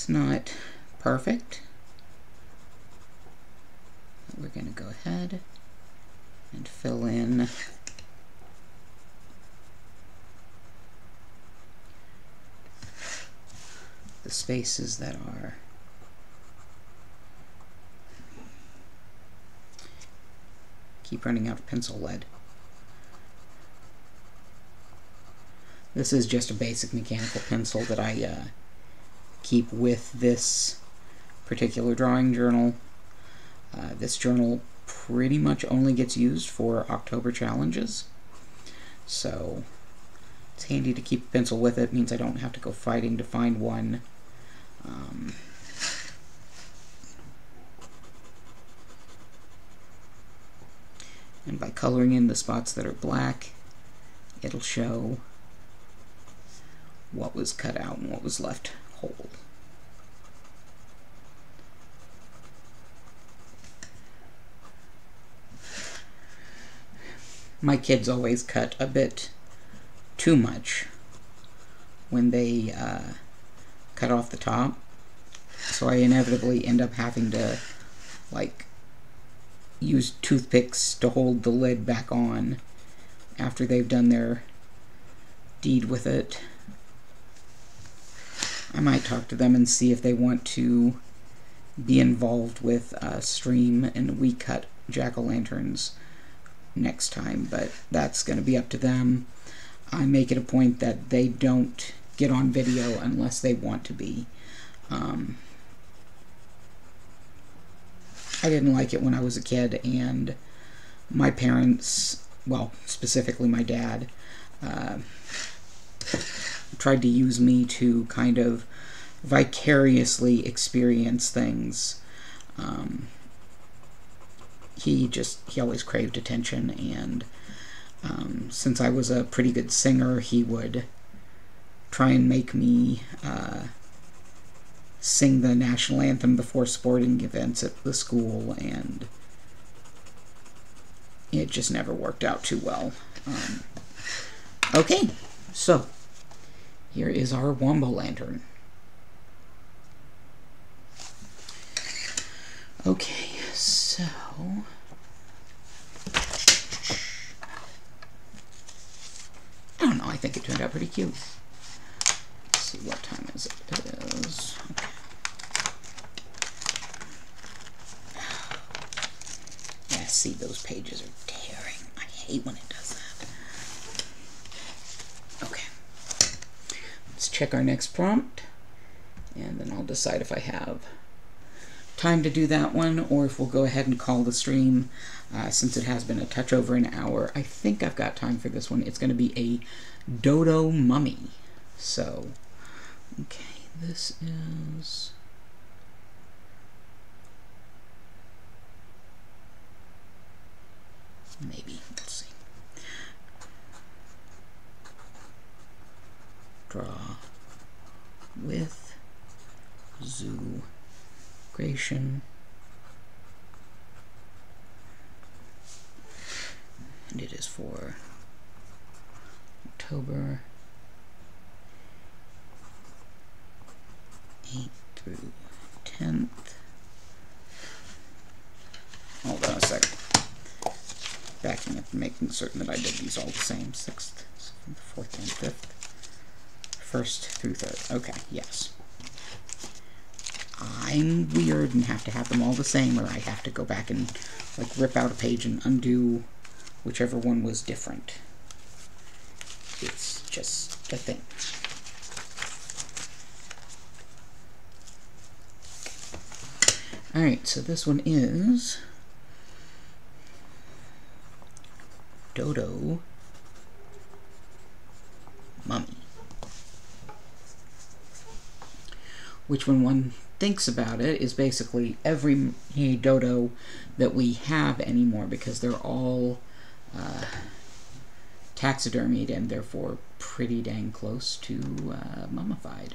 Not perfect. We're going to go ahead and fill in the spaces that are keep running out of pencil lead. This is just a basic mechanical pencil that I uh, keep with this particular drawing journal. Uh, this journal pretty much only gets used for October challenges, so it's handy to keep a pencil with it. It means I don't have to go fighting to find one. Um, and by coloring in the spots that are black, it'll show what was cut out and what was left whole. My kids always cut a bit too much when they uh, cut off the top, so I inevitably end up having to like use toothpicks to hold the lid back on after they've done their deed with it. I might talk to them and see if they want to be involved with a stream and we cut jack-o'-lanterns next time, but that's going to be up to them. I make it a point that they don't get on video unless they want to be. Um, I didn't like it when I was a kid, and my parents, well, specifically my dad, uh, tried to use me to kind of vicariously experience things. Um, he just, he always craved attention, and um, since I was a pretty good singer, he would try and make me uh, sing the national anthem before sporting events at the school, and it just never worked out too well. Um, okay, so here is our Wombo Lantern. Okay, so I don't know, I think it turned out pretty cute. Let's see, what time is it? It is. Okay. Yeah, see, those pages are tearing. I hate when it does that. Check our next prompt, and then I'll decide if I have time to do that one or if we'll go ahead and call the stream. Uh, since it has been a touch over an hour, I think I've got time for this one. It's going to be a dodo mummy. So, okay, this is... maybe, let's see. Draw with Zoogration, and it is for October eighth through tenth. Hold on a second. Backing up and making certain that I did these all the same. sixth, seventh, fourth, and fifth. First through third. Okay, yes. I'm weird and have to have them all the same, or I have to go back and like rip out a page and undo whichever one was different. It's just a thing. All right, so this one is Dodo Mummy. Which, when one thinks about it, is basically every dodo that we have anymore, because they're all uh, taxidermied and therefore pretty dang close to uh, mummified,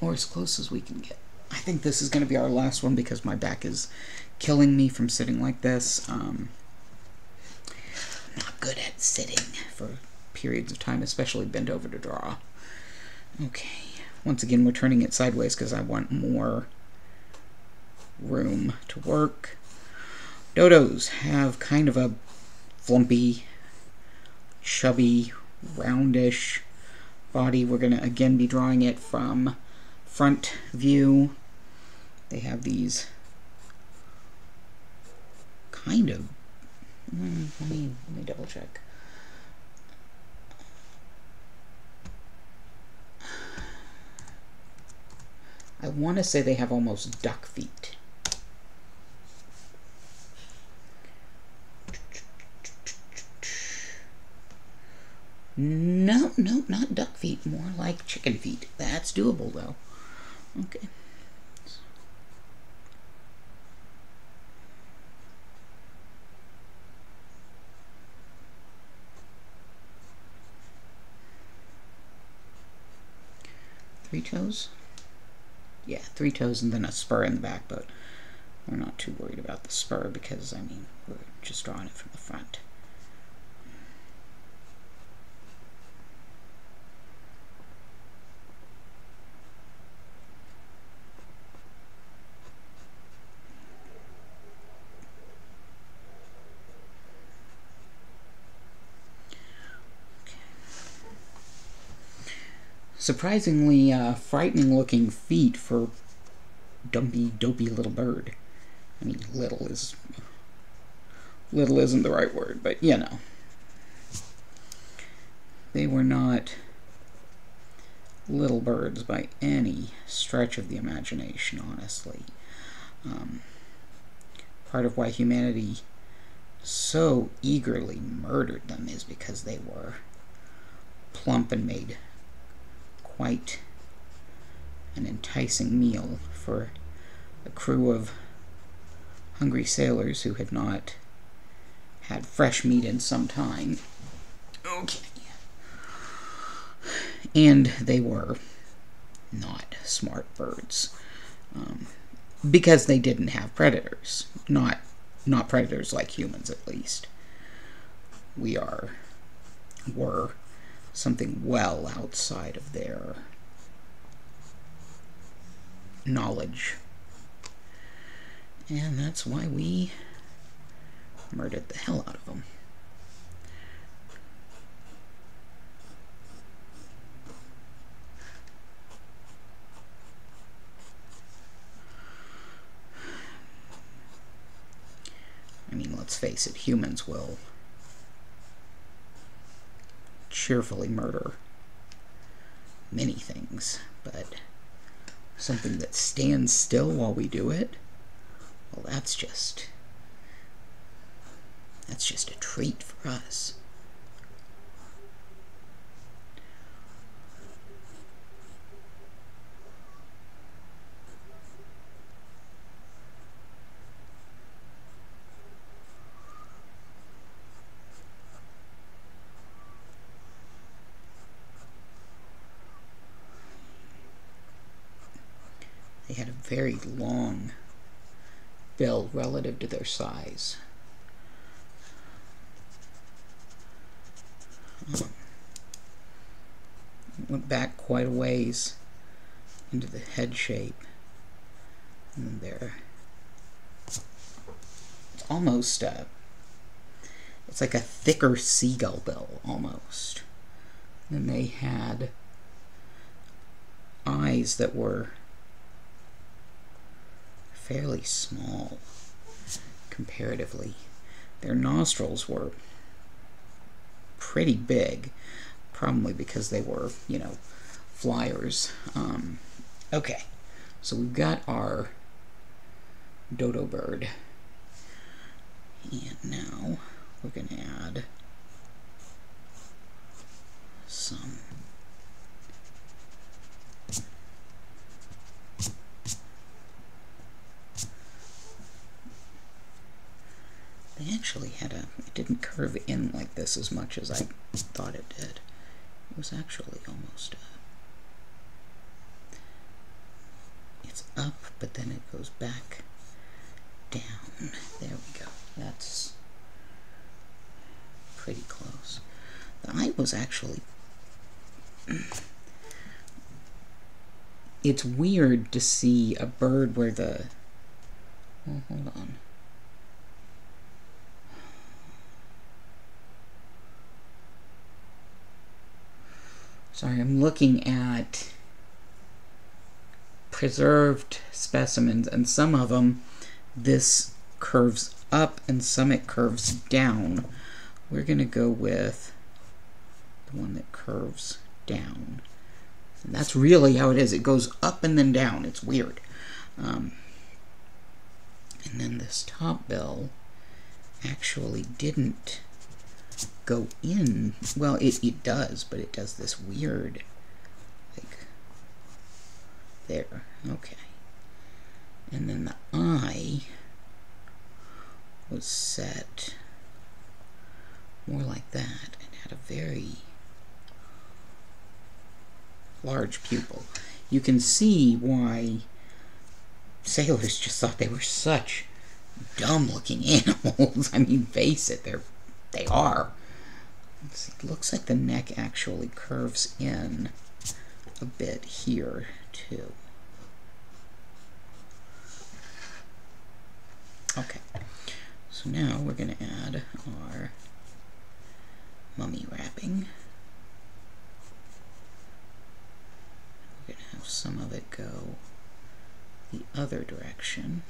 or as close as we can get. I think this is going to be our last one because my back is killing me from sitting like this. Um, I'm not good at sitting for periods of time, especially bent over to draw. Okay. Once again, we're turning it sideways because I want more room to work. Dodos have kind of a flumpy, chubby, roundish body. We're going to again be drawing it from front view. They have these kind of, let me, let me double check. I want to say they have almost duck feet. No, no, not duck feet. More like chicken feet. That's doable, though. Okay. Three toes. Yeah, three toes and then a spur in the back, but we're not too worried about the spur because, I mean, we're just drawing it from the front. Surprisingly uh, frightening looking feet for dumpy, dopey little bird. I mean, little is... little isn't the right word, but you know. They were not little birds by any stretch of the imagination, honestly. Um, part of why humanity so eagerly murdered them is because they were plump and made quite an enticing meal for a crew of hungry sailors who had not had fresh meat in some time. Okay. And they were not smart birds, um, because they didn't have predators. Not, not predators like humans, at least. We are, were, something well outside of their knowledge. And that's why we murdered the hell out of them. I mean, let's face it, humans will cheerfully murder many things, but something that stands still while we do it, well, that's just that's just a treat for us. They had a very long bill relative to their size. Um, went back quite a ways into the head shape. And there, it's almost a, it's like a thicker seagull bill, almost. And they had eyes that were fairly small, comparatively. Their nostrils were pretty big, probably because they were, you know, flyers. Um, okay, so we've got our dodo bird. And now we're going to add some They actually had a, it didn't curve in like this as much as I thought it did. It was actually almost, uh, it's up, but then it goes back down. There we go. That's pretty close. The eye was actually, it's weird to see a bird where the, well, hold on. Sorry, I'm looking at preserved specimens, and some of them, this curves up and some it curves down. We're gonna go with the one that curves down. And that's really how it is. It goes up and then down. It's weird. Um, and then this top bell actually didn't go in. Well, it, it does, but it does this weird, like, there. Okay. And then the eye was set more like that and had a very large pupil. You can see why sailors just thought they were such dumb-looking animals. I mean, face it, they're, they are. It looks like the neck actually curves in a bit here, too. Okay, so now we're going to add our mummy wrapping. We're going to have some of it go the other direction.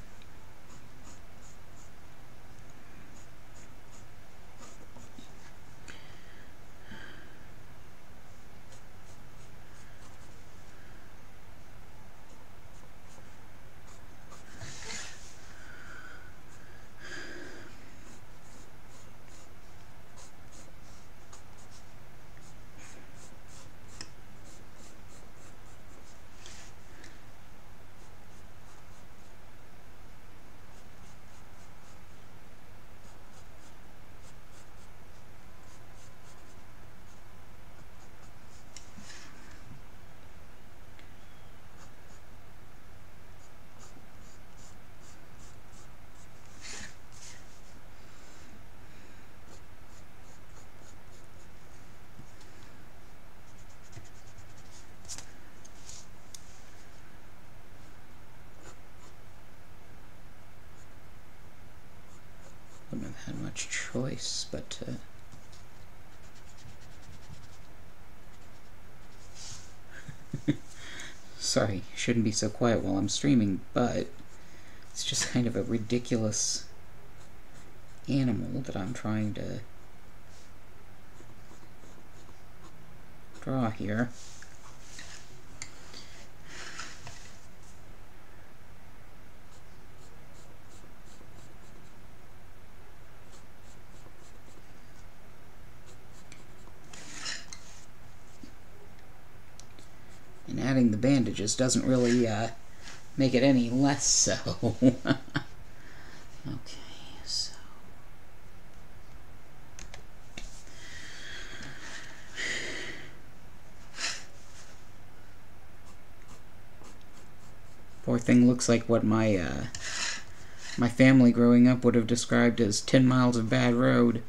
Had much choice but to sorry, shouldn't be so quiet while I'm streaming, but it's just kind of a ridiculous animal that I'm trying to draw here. Bandages doesn't really uh, make it any less so. Okay, so poor thing looks like what my uh, my family growing up would have described as ten miles of bad road.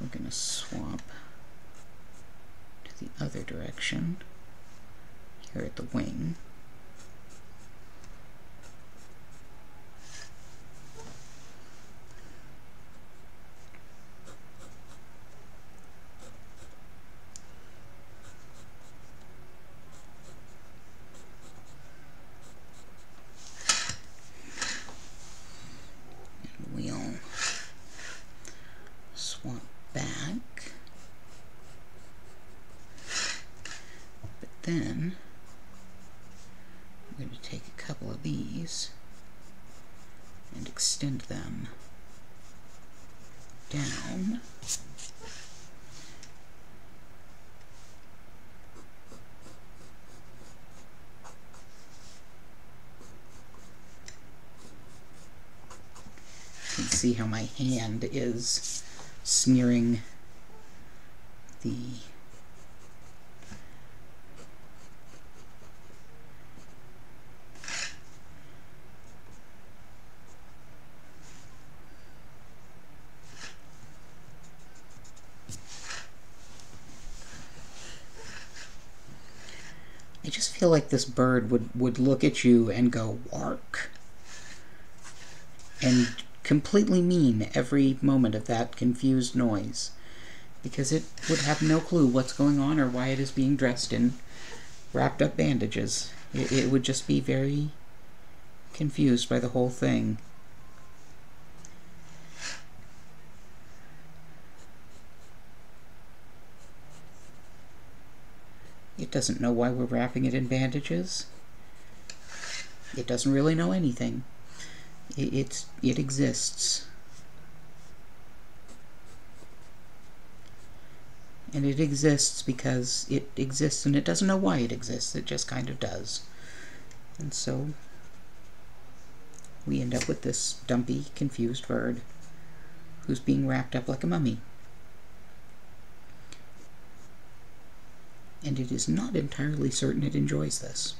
We're gonna swap the other direction, here at the wing. And we'll swamp back. But then I'm going to take a couple of these and extend them down. See how my hand is smearing the I just feel like this bird would would look at you and go "wark," and completely mean every moment of that confused noise, because it would have no clue what's going on or why it is being dressed in wrapped up bandages. It, it would just be very confused by the whole thing. It doesn't know why we're wrapping it in bandages. It doesn't really know anything. It, it, it exists. And it exists because it exists, and it doesn't know why it exists, it just kind of does. And so we end up with this dumpy, confused bird who's being wrapped up like a mummy. And it is not entirely certain it enjoys this.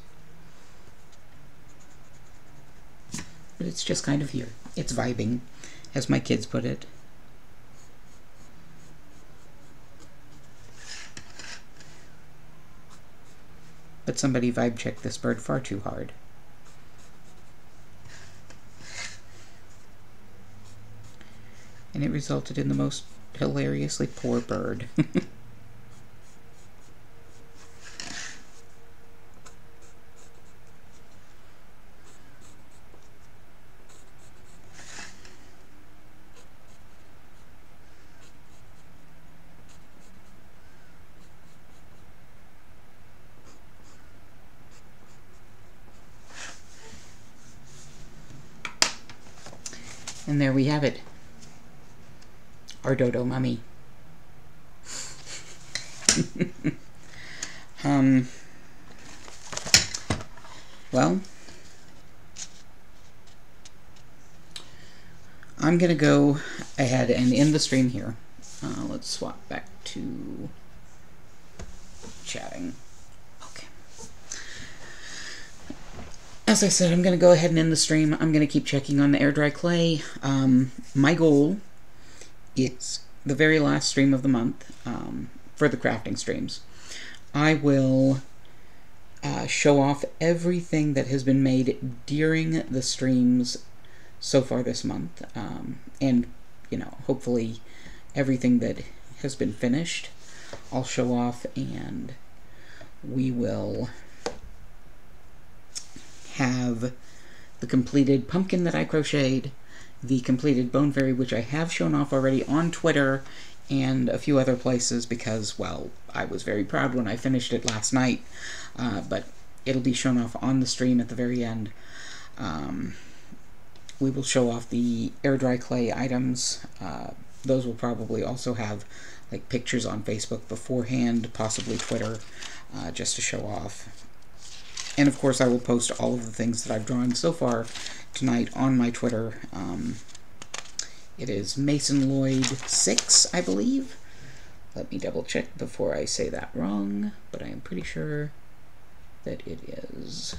But it's just kind of here. It's vibing, as my kids put it. But somebody vibe checked this bird far too hard. And it resulted in the most hilariously poor bird. And there we have it, our dodo mummy. um, well, I'm gonna go ahead and end the stream here. Uh, let's swap back to chatting. As I said, I'm going to go ahead and end the stream. I'm going to keep checking on the air dry clay. Um, my goal, it's the very last stream of the month um, for the crafting streams. I will uh, show off everything that has been made during the streams so far this month. Um, and, you know, hopefully everything that has been finished, I'll show off, and we will have the completed pumpkin that I crocheted, the completed Bone Fairy, which I have shown off already on Twitter and a few other places because, well, I was very proud when I finished it last night, uh, but it'll be shown off on the stream at the very end. Um, we will show off the air dry clay items. Uh, those will probably also have like pictures on Facebook beforehand, possibly Twitter, uh, just to show off. And of course I will post all of the things that I've drawn so far tonight on my Twitter. Um, it is Mason Lloyd six, I believe. Let me double check before I say that wrong, but I am pretty sure that it is.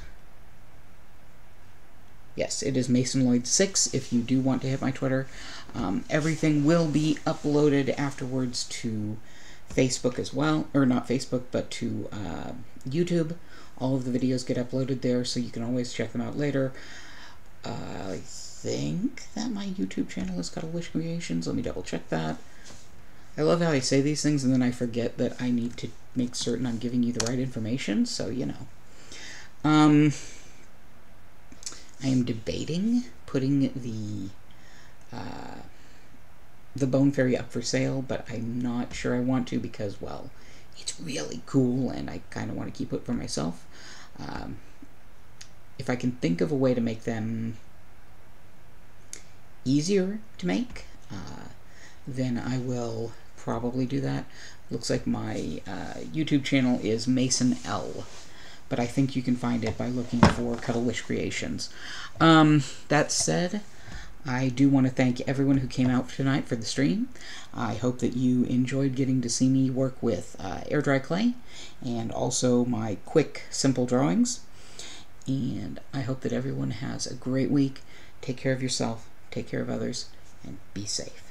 Yes, it is Mason Lloyd six if you do want to hit my Twitter. Um, everything will be uploaded afterwards to Facebook as well, or not Facebook, but to uh, YouTube. All of the videos get uploaded there, so you can always check them out later. Uh, I think that my YouTube channel is Cuddle Wish Creations. Let me double check that. I love how I say these things and then I forget that I need to make certain I'm giving you the right information, so you know. Um, I am debating putting the uh, the Bone Fairy up for sale, but I'm not sure I want to because, well, it's really cool and I kind of want to keep it for myself. Um, if I can think of a way to make them easier to make, uh, then I will probably do that. Looks like my uh, YouTube channel is Mason L, but I think you can find it by looking for Cuddle Wish Creations. Um, that said, I do want to thank everyone who came out tonight for the stream. I hope that you enjoyed getting to see me work with uh, air dry clay and also my quick, simple drawings. And I hope that everyone has a great week. Take care of yourself, take care of others, and be safe.